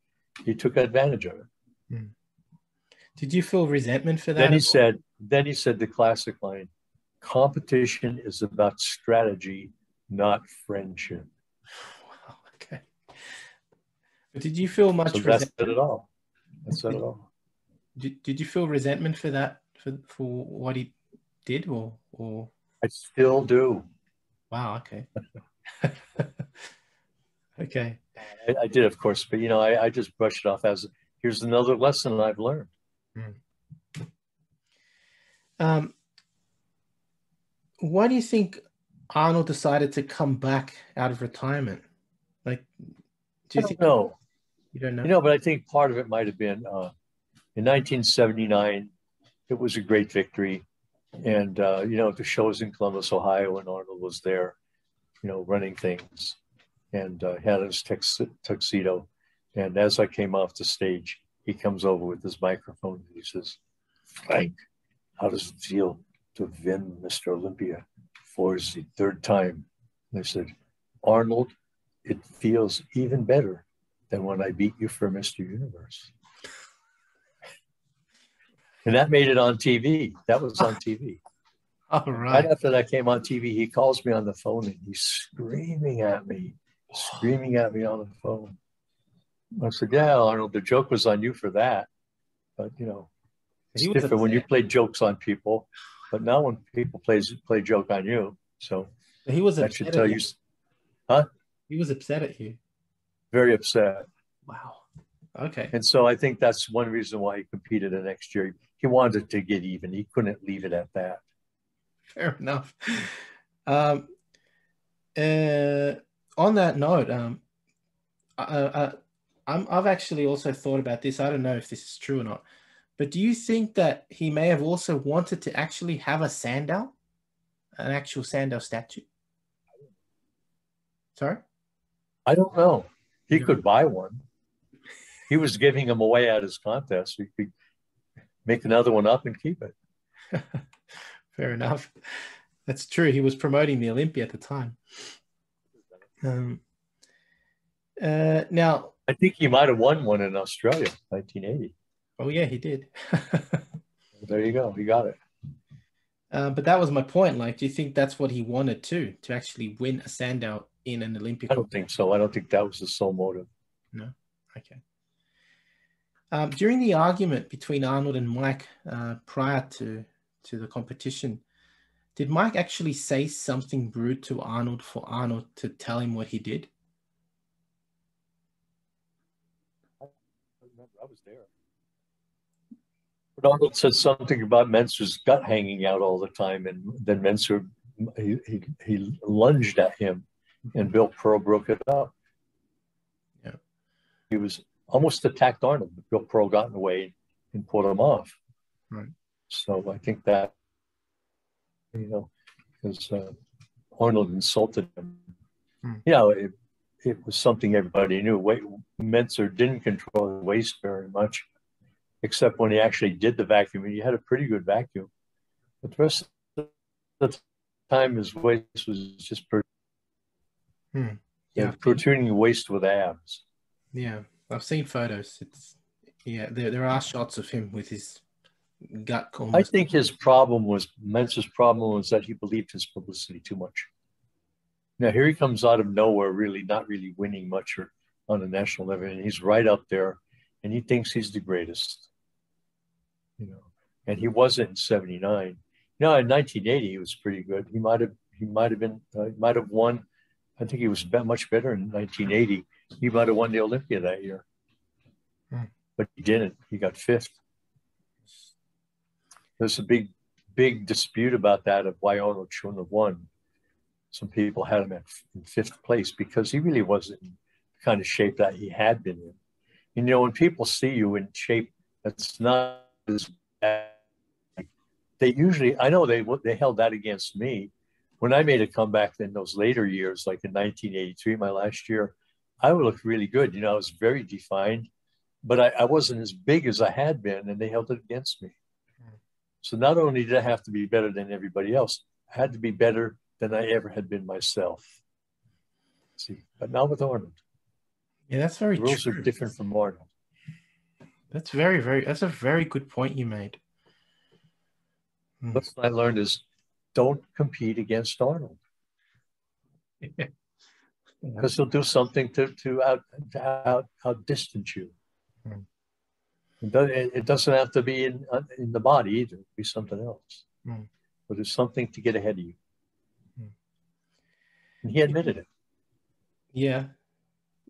He took advantage of it. Mm. Did you feel resentment for that? Then he said, then he said the classic line, competition is about strategy, not friendship. Wow, okay. But did you feel much so resentment? That's it at all. That's it at all. Did, did you feel resentment for that? For, for what he did, or, or I still do. Wow. Okay. Okay. I, I did, of course, but you know, I, I just brushed it off as here's another lesson I've learned. Mm. Um, why do you think Arnold decided to come back out of retirement? Like, do you I think? No, you don't know. You know, but I think part of it might have been uh, in nineteen seventy-nine. It was a great victory. And, uh, you know, the show was in Columbus, Ohio, and Arnold was there, you know, running things, and uh, had his tux tuxedo. And as I came off the stage, he comes over with his microphone and he says, Frank, how does it feel to win Mister Olympia for the third time? And I said, Arnold, it feels even better than when I beat you for Mister Universe. And that made it on T V. That was on T V. All right. Right after that came on T V, he calls me on the phone and he's screaming at me, screaming at me on the phone. I said, yeah, Arnold, the joke was on you for that. But, you know, it's different when you play jokes on people, but not when people plays, play joke on you. So he was that should tell you. Huh? He was upset at you. Very upset. Wow. Okay. And so I think that's one reason why he competed the next year. He wanted to get even. He couldn't leave it at that. Fair enough. Um, uh, on that note, um, I, I, I'm, I've actually also thought about this. I don't know if this is true or not, but do you think that he may have also wanted to actually have a Sandow, an actual Sandow statue? Sorry? I don't know. He could buy one. He was giving them away at his contest. He could make another one up and keep it. Fair enough. That's true. He was promoting the Olympia at the time. Um, uh, now, I think he might have won one in Australia, nineteen eighty. Oh, yeah, he did. There you go. He got it. Uh, but that was my point. Like, do you think that's what he wanted too, to actually win a Sandow in an Olympic? I don't think so. I don't think that was the sole motive. No? Okay. Um, during the argument between Arnold and Mike uh, prior to, to the competition, did Mike actually say something rude to Arnold for Arnold to tell him what he did? I remember I was there. Arnold said something about Mentzer's gut hanging out all the time, and then Mentzer, he, he, he lunged at him, and Bill Pearl broke it up. Yeah. He was almost attacked Arnold, but Bill Pearl got in the way and pulled him off. Right. So I think that, you know, because uh, Arnold insulted him. Hmm. Yeah, it, it was something everybody knew. Wait, Mentzer didn't control the waist very much, except when he actually did the vacuum, and he had a pretty good vacuum. But the rest of the time, his waist was just per hmm. yeah, protruding waist with abs. Yeah, I've seen photos. It's yeah, there there are shots of him with his gut. Almost. I think his problem was Mentzer's problem was that he believed his publicity too much. Now here he comes out of nowhere, really not really winning much or on a national level, and he's right up there, and he thinks he's the greatest. You know, and he wasn't in seventy-nine. You know, in nineteen eighty he was pretty good. He might have, he might have been, uh, he might have won. I think he was much better in nineteen eighty. He might have won the Olympia that year, mm. but he didn't. He got fifth. There's a big, big dispute about that of why Arnold shouldn't have won. Some people had him at in fifth place because he really wasn't in the kind of shape that he had been in. You know, when people see you in shape that's not as bad, they usually, I know they they held that against me. When I made a comeback in those later years, like in nineteen eighty-three, my last year, I would look really good. You know, I was very defined, but I, I wasn't as big as I had been, and they held it against me. So not only did I have to be better than everybody else, I had to be better than I ever had been myself. See, but not with Arnold. Yeah, that's very true. The rules are different from Arnold. That's very, very, that's a very good point you made. What I learned is don't compete against Arnold. Yeah. Because he'll do something to, to, out, to out, outdistance you. Mm. It doesn't have to be in, in the body either. It could be something else. Mm. But it's something to get ahead of you. Mm. And he admitted it. Yeah.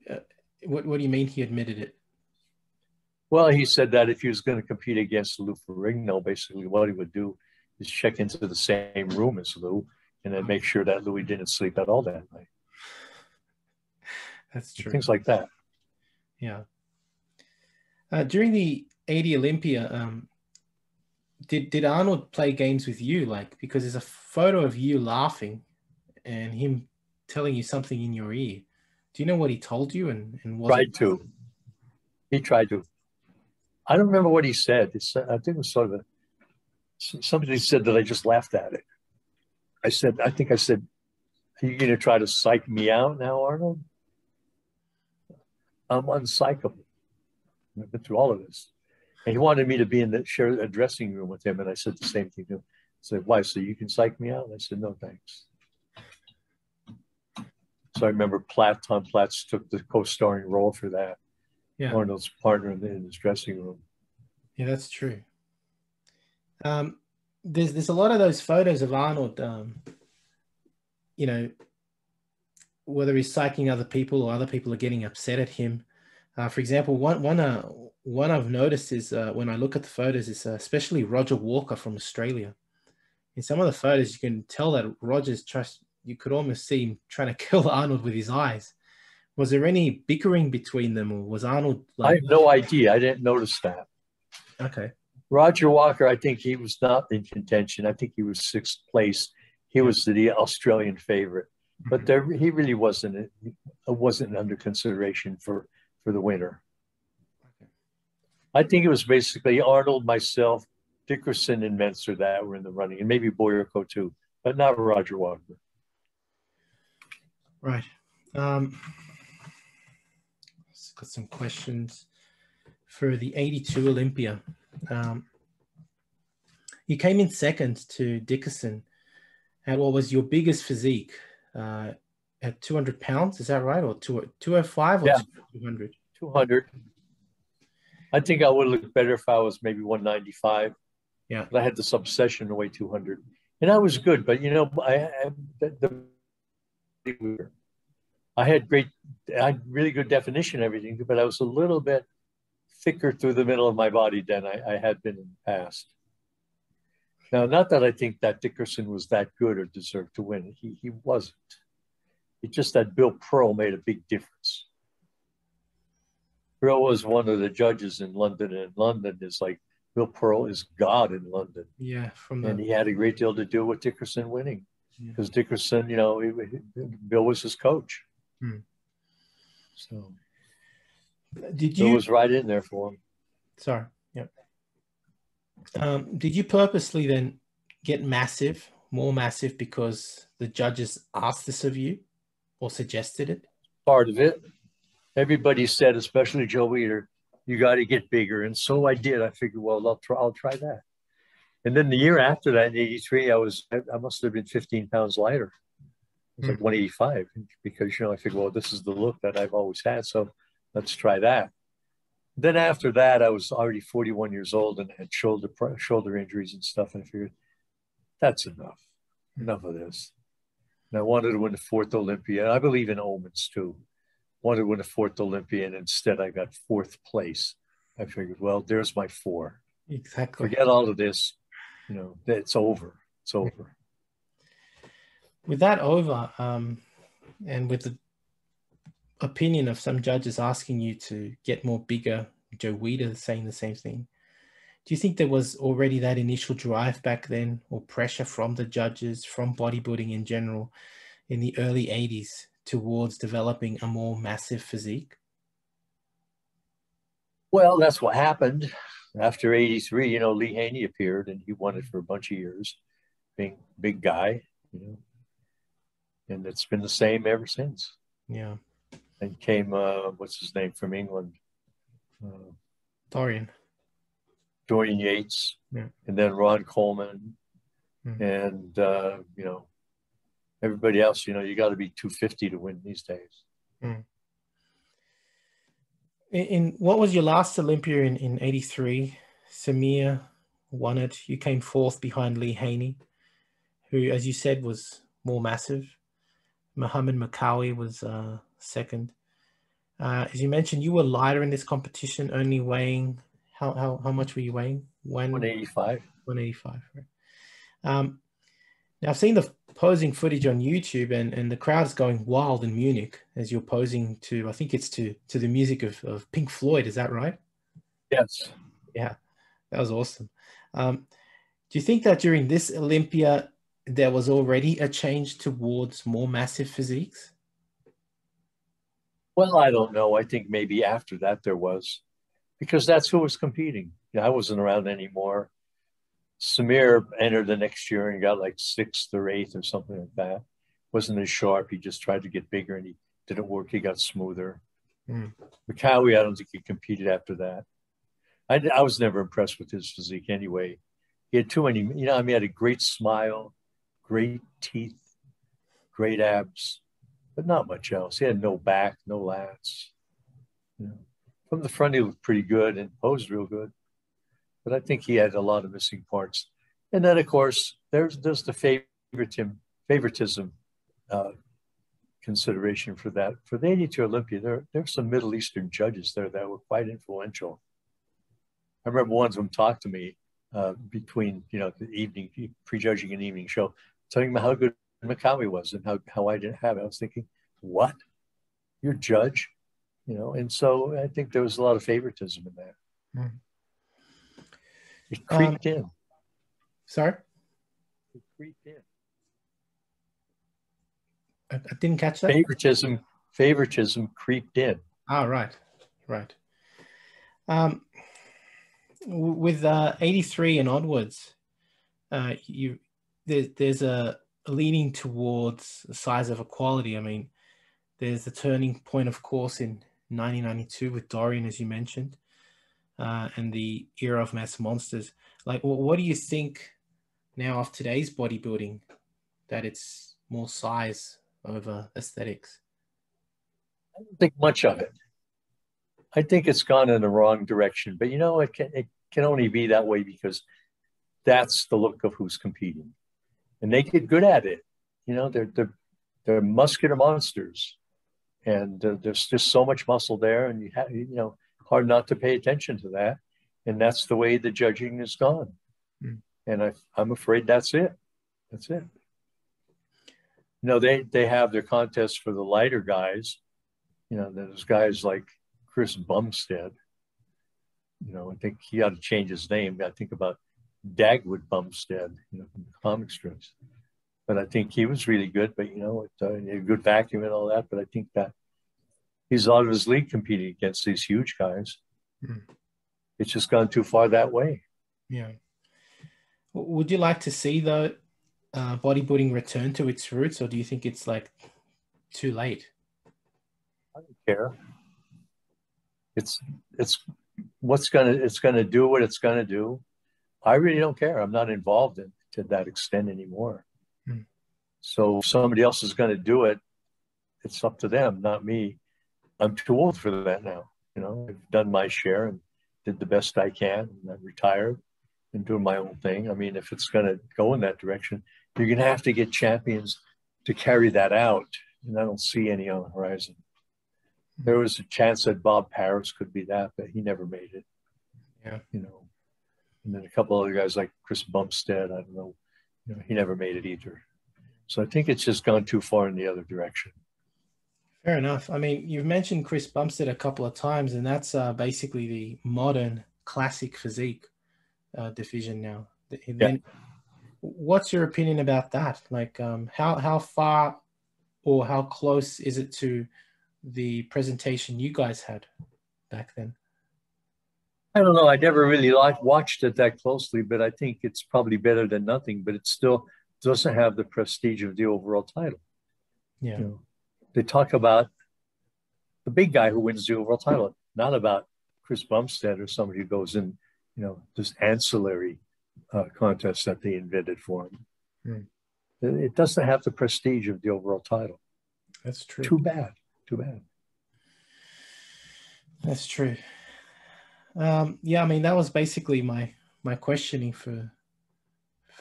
Uh, what, what do you mean he admitted it? Well, he said that if he was going to compete against Lou Ferrigno, basically what he would do is check into the same room as Lou and then make sure that Louis didn't sleep at all that night. That's true. Things like that. Yeah. Uh, during the eighty Olympia, um, did, did Arnold play games with you? Like, because there's a photo of you laughing and him telling you something in your ear. Do you know what he told you? And, and what tried to. He tried to. I don't remember what he said. It's, I think it was sort of a, somebody said that I just laughed at it. I said, I think I said, are you going to try to psych me out now, Arnold? I'm unpsychable. I've been through all of this. And he wanted me to be in the share a dressing room with him. And I said the same thing to him. I said, why? So you can psych me out? And I said, no, thanks. So I remember Platt, Tom Platz took the co-starring role for that. Yeah. Arnold's partner in, the, in his dressing room. Yeah, that's true. Um, there's, there's a lot of those photos of Arnold, um, you know, whether he's psyching other people or other people are getting upset at him. Uh, for example, one one, uh, one I've noticed is uh, when I look at the photos is uh, especially Roger Walker from Australia. In some of the photos, you can tell that Roger's trust, you could almost see him trying to kill Arnold with his eyes. Was there any bickering between them, or was Arnold? Like, I have no idea. I didn't notice that. Okay. Roger Walker, I think he was not in contention. I think he was sixth place. He was the Australian favorite, but there, he really wasn't. Wasn't under consideration for. For the winner. Okay. I think it was basically Arnold, myself, Dickerson, and Mentzer that were in the running, and maybe Boyerko too, but not Roger Walker. Right. Um, let's got some questions for the eighty-two Olympia. Um, you came in second to Dickerson at what was your biggest physique? Uh, At two hundred pounds, is that right? Or two oh five or yeah. two hundred? two hundred. I think I would look better if I was maybe one ninety-five. Yeah. But I had this obsession to weigh two hundred. And I was good, but you know, I, I, the, the, I had great, I had really good definition and everything, but I was a little bit thicker through the middle of my body than I, I had been in the past. Now, not that I think that Dickerson was that good or deserved to win. He, he wasn't. It's just that Bill Pearl made a big difference. Pearl was one of the judges in London, and London is like, Bill Pearl is God in London. Yeah. From the... And he had a great deal to do with Dickerson winning, because yeah. Dickerson, you know, he, he, Bill was his coach. Hmm. So did you... Bill was right in there for him. Sorry. Yep. Um, did you purposely then get massive, more massive, because the judges asked this of you or suggested it? Part of it. Everybody said, especially Joe Weider, you got to get bigger. And so I did. I figured, well, I'll try, I'll try that. And then the year after that, in eighty-three, I was, I must have been fifteen pounds lighter. It's mm. like one eighty-five, because, you know, I figured, well, this is the look that I've always had. So let's try that. Then after that, I was already forty-one years old and had shoulder, shoulder injuries and stuff. And I figured, that's enough, enough of this. And I wanted to win the fourth Olympia. I believe in omens too. Wanted to win a fourth Olympia, and instead I got fourth place. I figured, well, there's my four. Exactly. Forget all of this. You know, it's over. It's over. With that over, um, and with the opinion of some judges asking you to get more bigger, Joe Weider saying the same thing, do you think there was already that initial drive back then, or pressure from the judges, from bodybuilding in general, in the early eighties? Towards developing a more massive physique? Well, that's what happened. After eighty-three, you know, Lee Haney appeared, and he won it for a bunch of years, being big guy, you know, and it's been the same ever since. Yeah. And came, uh, what's his name from England? Uh, Dorian. Dorian Yates, yeah. And then Ron Coleman, mm. and, uh, you know, everybody else, you know, you got to be two fifty to win these days. Mm. In, in what was your last Olympia in, in eighty-three? Samir won it. You came fourth behind Lee Haney, who, as you said, was more massive. Mohammed Makkawi was uh, second. Uh, as you mentioned, you were lighter in this competition, only weighing, how, how, how much were you weighing? When, one eighty-five. one eighty-five, right. Um, now, I've seen the posing footage on YouTube, and, and the crowd's going wild in Munich as you're posing to, I think it's to to the music of, of Pink Floyd. Is that right? Yes. Yeah, that was awesome. Um, do you think that during this Olympia, there was already a change towards more massive physiques? Well, I don't know. I think maybe after that there was, because that's who was competing. I wasn't around anymore. Samir entered the next year and got like sixth or eighth or something like that. Wasn't as sharp. He just tried to get bigger, and he didn't work. He got smoother. Mm. Makkawi, I don't think he competed after that. I, I was never impressed with his physique anyway. He had too many, you know, I mean, he had a great smile, great teeth, great abs, but not much else. He had no back, no lats. You know, from the front, he looked pretty good and posed real good. But I think he had a lot of missing parts. And then, of course, there's, there's the favoritism, favoritism uh, consideration for that. For the eighty-two Olympia, there there's some Middle Eastern judges there that were quite influential. I remember one of them talked to me uh, between, you know, the evening, prejudging an evening show, telling me how good Makkawi was and how, how I didn't have it. I was thinking, what? You're a judge? You know, and so I think there was a lot of favoritism in that. Mm-hmm. It creeped um, in. Sorry? It creeped in. I, I didn't catch that. Favoritism, favoritism creeped in. Ah, right, right. Um, with uh, eighty-three and onwards, uh, you there, there's a leaning towards the size of equality. I mean, there's the turning point, of course, in nineteen ninety-two with Dorian, as you mentioned. Uh, and the era of mass monsters. Like, well, what do you think now of today's bodybuilding, that it's more size over aesthetics? I don't think much of it. I think it's gone in the wrong direction, but you know, it can, it can only be that way because that's the look of who's competing, and they get good at it. You know, they're, they're, they're muscular monsters, and uh, there's just so much muscle there, and you have, you know, hard not to pay attention to that. And that's the way the judging is gone. Mm. And I, I'm afraid that's it. That's it. You know, they, they have their contests for the lighter guys. You know, there's guys like Chris Bumstead. You know, I think he ought to change his name. I think about Dagwood Bumstead, you know, from the comic strips. But I think he was really good, but, you know, it, uh, a good vacuum and all that. But I think that he's out of his league competing against these huge guys. Mm. It's just gone too far that way. Yeah. Would you like to see, though, uh, bodybuilding return to its roots, or do you think it's, like, too late? I don't care. It's, it's what's going to, it's going to do what it's going to do. I really don't care. I'm not involved in to that extent anymore. Mm. So if somebody else is going to do it, it's up to them, not me. I'm too old for that now. You know, I've done my share and did the best I can, and I'm retired and doing my own thing. I mean, if it's going to go in that direction, you're going to have to get champions to carry that out. And I don't see any on the horizon. There was a chance that Bob Paris could be that, but he never made it. Yeah. You know, and then a couple other guys like Chris Bumstead, I don't know, you know, he never made it either. So I think it's just gone too far in the other direction. Fair enough. I mean, you've mentioned Chris Bumstead a couple of times, and that's uh, basically the modern classic physique uh, division now. And then, yeah. What's your opinion about that? Like, um, how, how far or how close is it to the presentation you guys had back then? I don't know. I never really liked, watched it that closely, but I think it's probably better than nothing, but it still doesn't have the prestige of the overall title. Yeah. You know, they talk about the big guy who wins the overall title, not about Chris Bumstead or somebody who goes in, you know, this ancillary uh, contest that they invented for him. Mm. It, it doesn't have the prestige of the overall title. That's true. Too bad. Too bad. That's true. Um, yeah, I mean, that was basically my my questioning for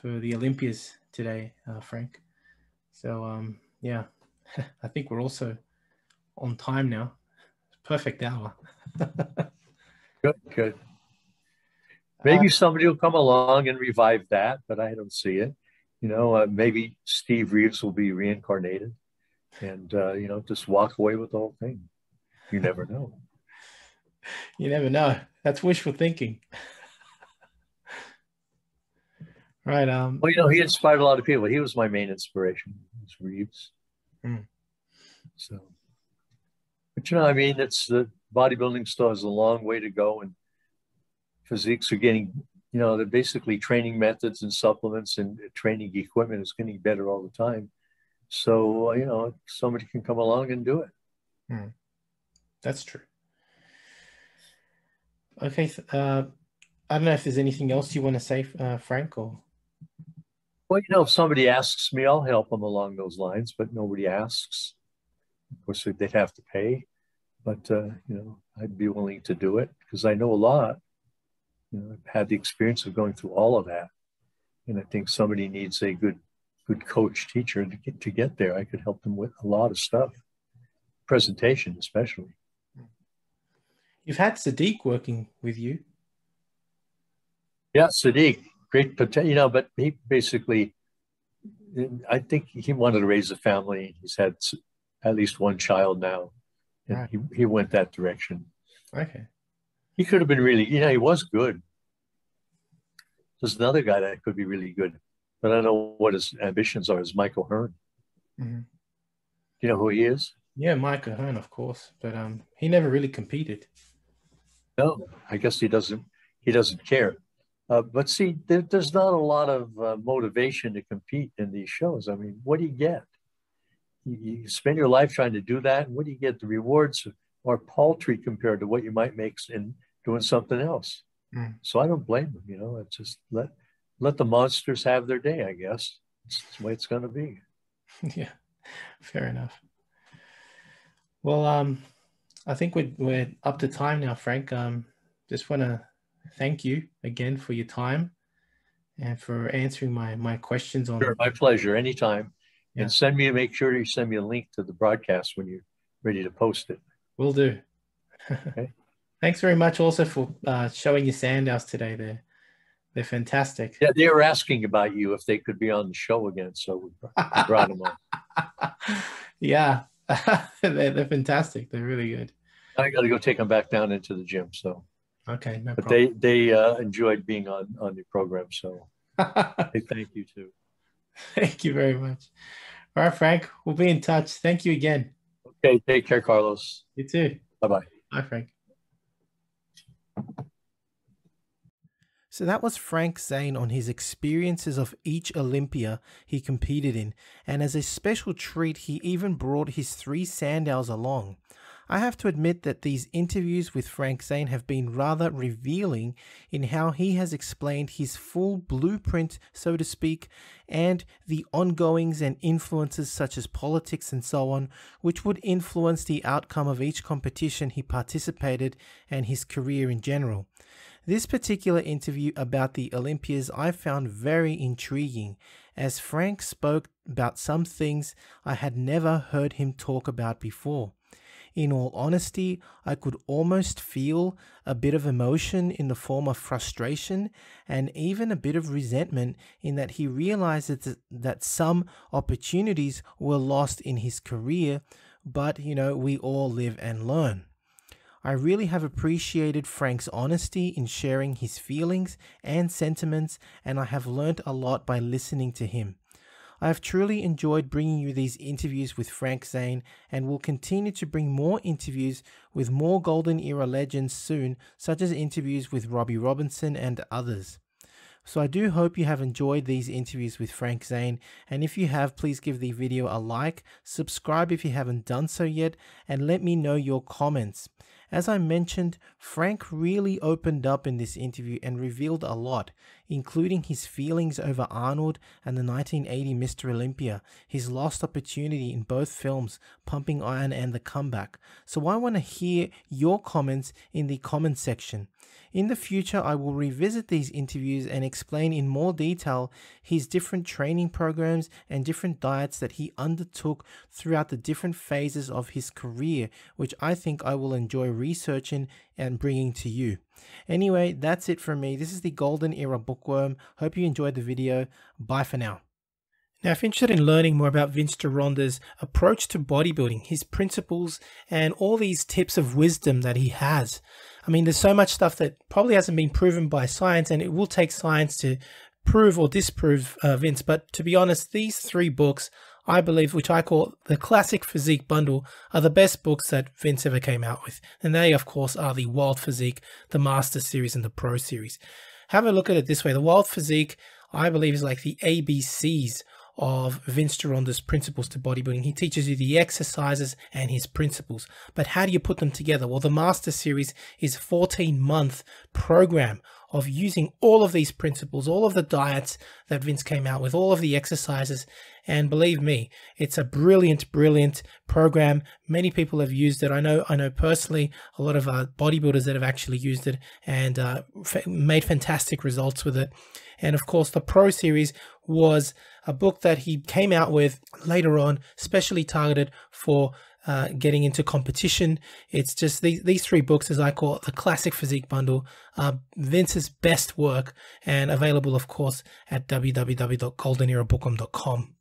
for the Olympias today, uh, Frank. So um, yeah, I think we're also on time now. Perfect hour. Good, good. Maybe uh, somebody will come along and revive that, but I don't see it. You know, uh, maybe Steve Reeves will be reincarnated. And, uh, you know, just walk away with the whole thing. You never know. You never know. That's wishful thinking. Right. Um, well, you know, he inspired a lot of people. He was my main inspiration, was Reeves. Mm. So, but, you know, I mean, it's the bodybuilding still has a long way to go. And physiques are getting, you know, they're basically training methods and supplements and training equipment is getting better all the time. So, you know, somebody can come along and do it. Hmm. That's true. Okay. Uh, I don't know if there's anything else you want to say, uh, Frank, or? Well, you know, if somebody asks me, I'll help them along those lines, but nobody asks. Of course, they'd have to pay, but, uh, you know, I'd be willing to do it because I know a lot. You know, I've had the experience of going through all of that. And I think somebody needs a good good coach, teacher to get, to get there. I could help them with a lot of stuff, presentation especially. You've had Sadiq working with you. Yeah, Sadiq, great potential, you know, but he basically, I think he wanted to raise a family. He's had at least one child now, and right. he, he went that direction. Okay. He could have been really, you know, he was good. There's another guy that could be really good, but I don't know what his ambitions are, is Michael Hearn. Mm-hmm. Do you know who he is? Yeah, Michael Hearn, of course. But um, he never really competed. No, I guess he doesn't, he doesn't care. Uh, but see, there, there's not a lot of uh, motivation to compete in these shows. I mean, what do you get? You, you spend your life trying to do that. And what do you get? The rewards are paltry compared to what you might make in doing something else. Mm. So I don't blame him, you know, it's just let, Let the monsters have their day, I guess. That's the way it's going to be. Yeah, fair enough. Well, um, I think we're, we're up to time now, Frank. Um, just want to thank you again for your time and for answering my, my questions. On sure, my pleasure, anytime. Yeah. And send me, make sure you send me a link to the broadcast when you're ready to post it. Will do. Okay. Thanks very much also for uh, showing your Sandows today. They're, they're fantastic. Yeah, they were asking about you if they could be on the show again, so we brought them on. Yeah, they're, they're fantastic. They're really good. I got to go take them back down into the gym, so. Okay, no but problem. But they, they uh, enjoyed being on, on the program, so they thank you too. Thank you very much. All right, Frank, we'll be in touch. Thank you again. Okay, take care, Carlos. You too. Bye-bye. Bye, Frank. So that was Frank Zane on his experiences of each Olympia he competed in, and as a special treat, he even brought his three Sandows along. I have to admit that these interviews with Frank Zane have been rather revealing in how he has explained his full blueprint, so to speak, and the ongoings and influences such as politics and so on, which would influence the outcome of each competition he participated and his career in general. This particular interview about the Olympias I found very intriguing, as Frank spoke about some things I had never heard him talk about before. In all honesty, I could almost feel a bit of emotion in the form of frustration and even a bit of resentment in that he realized that, that some opportunities were lost in his career, but you know, we all live and learn. I really have appreciated Frank's honesty in sharing his feelings and sentiments, and I have learnt a lot by listening to him. I have truly enjoyed bringing you these interviews with Frank Zane, and will continue to bring more interviews with more Golden Era legends soon, such as interviews with Robbie Robinson and others. So I do hope you have enjoyed these interviews with Frank Zane, and if you have, please give the video a like, subscribe if you haven't done so yet, and let me know your comments. As I mentioned, Frank really opened up in this interview and revealed a lot, including his feelings over Arnold and the nineteen eighty Mister Olympia, his lost opportunity in both films, Pumping Iron and The Comeback. So I want to hear your comments in the comments section. In the future, I will revisit these interviews and explain in more detail his different training programs and different diets that he undertook throughout the different phases of his career, which I think I will enjoy researching and bringing to you. Anyway, that's it from me. This is the Golden Era Bookworm. Hope you enjoyed the video. Bye for now. Now, if you're interested in learning more about Vince Gironda's approach to bodybuilding, his principles, and all these tips of wisdom that he has, I mean, there's so much stuff that probably hasn't been proven by science, and it will take science to prove or disprove uh, Vince. But to be honest, these three books, I believe, which I call the Classic Physique Bundle, are the best books that Vince ever came out with. And they, of course, are the Wild Physique, the Master Series, and the Pro Series. Have a look at it this way. The Wild Physique, I believe, is like the A B Cs of Vince Gironda's principles to bodybuilding. He teaches you the exercises and his principles. But how do you put them together? Well, the Master Series is a fourteen month program of using all of these principles, all of the diets that Vince came out with, all of the exercises. And believe me, it's a brilliant, brilliant program. Many people have used it. I know I know personally a lot of uh, bodybuilders that have actually used it and uh, f made fantastic results with it. And of course, the Pro Series was a book that he came out with later on, specially targeted for Uh, getting into competition. It's just these, these three books, as I call it, the Classic Physique Bundle, uh, Vince's best work, and available, of course, at w w w dot golden era bookworm dot com.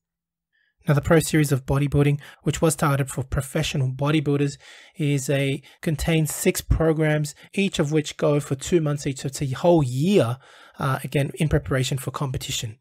Now, the Pro Series of Bodybuilding, which was targeted for professional bodybuilders, is a contains six programs, each of which go for two months each, so it's a whole year, uh, again, in preparation for competition.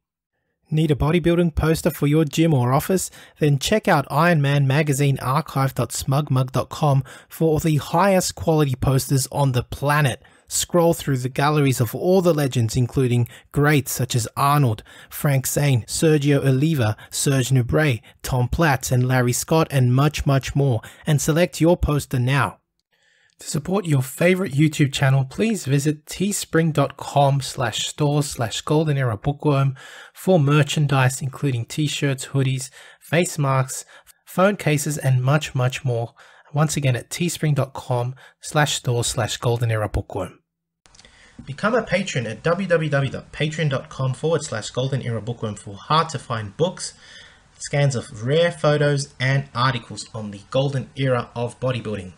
Need a bodybuilding poster for your gym or office? Then check out iron man magazine archive dot smug mug dot com for the highest quality posters on the planet. Scroll through the galleries of all the legends, including greats such as Arnold, Frank Zane, Sergio Oliva, Serge Goubrae, Tom Platz, and Larry Scott, and much, much more, and select your poster now. To support your favorite YouTube channel, please visit teespring dot com slash store slash golden era bookworm for merchandise, including t-shirts, hoodies, face masks, phone cases, and much, much more. Once again, at teespring dot com slash store slash golden era bookworm. Become a patron at w w w dot patreon dot com forward slash golden era bookworm for hard to find books, scans of rare photos, and articles on the golden era of bodybuilding.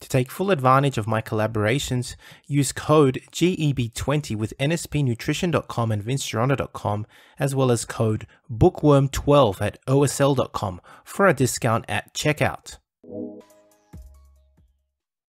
To take full advantage of my collaborations, use code G E B twenty with N S P nutrition dot com and vince gironda dot com, as well as code bookworm twelve at O S L dot com for a discount at checkout.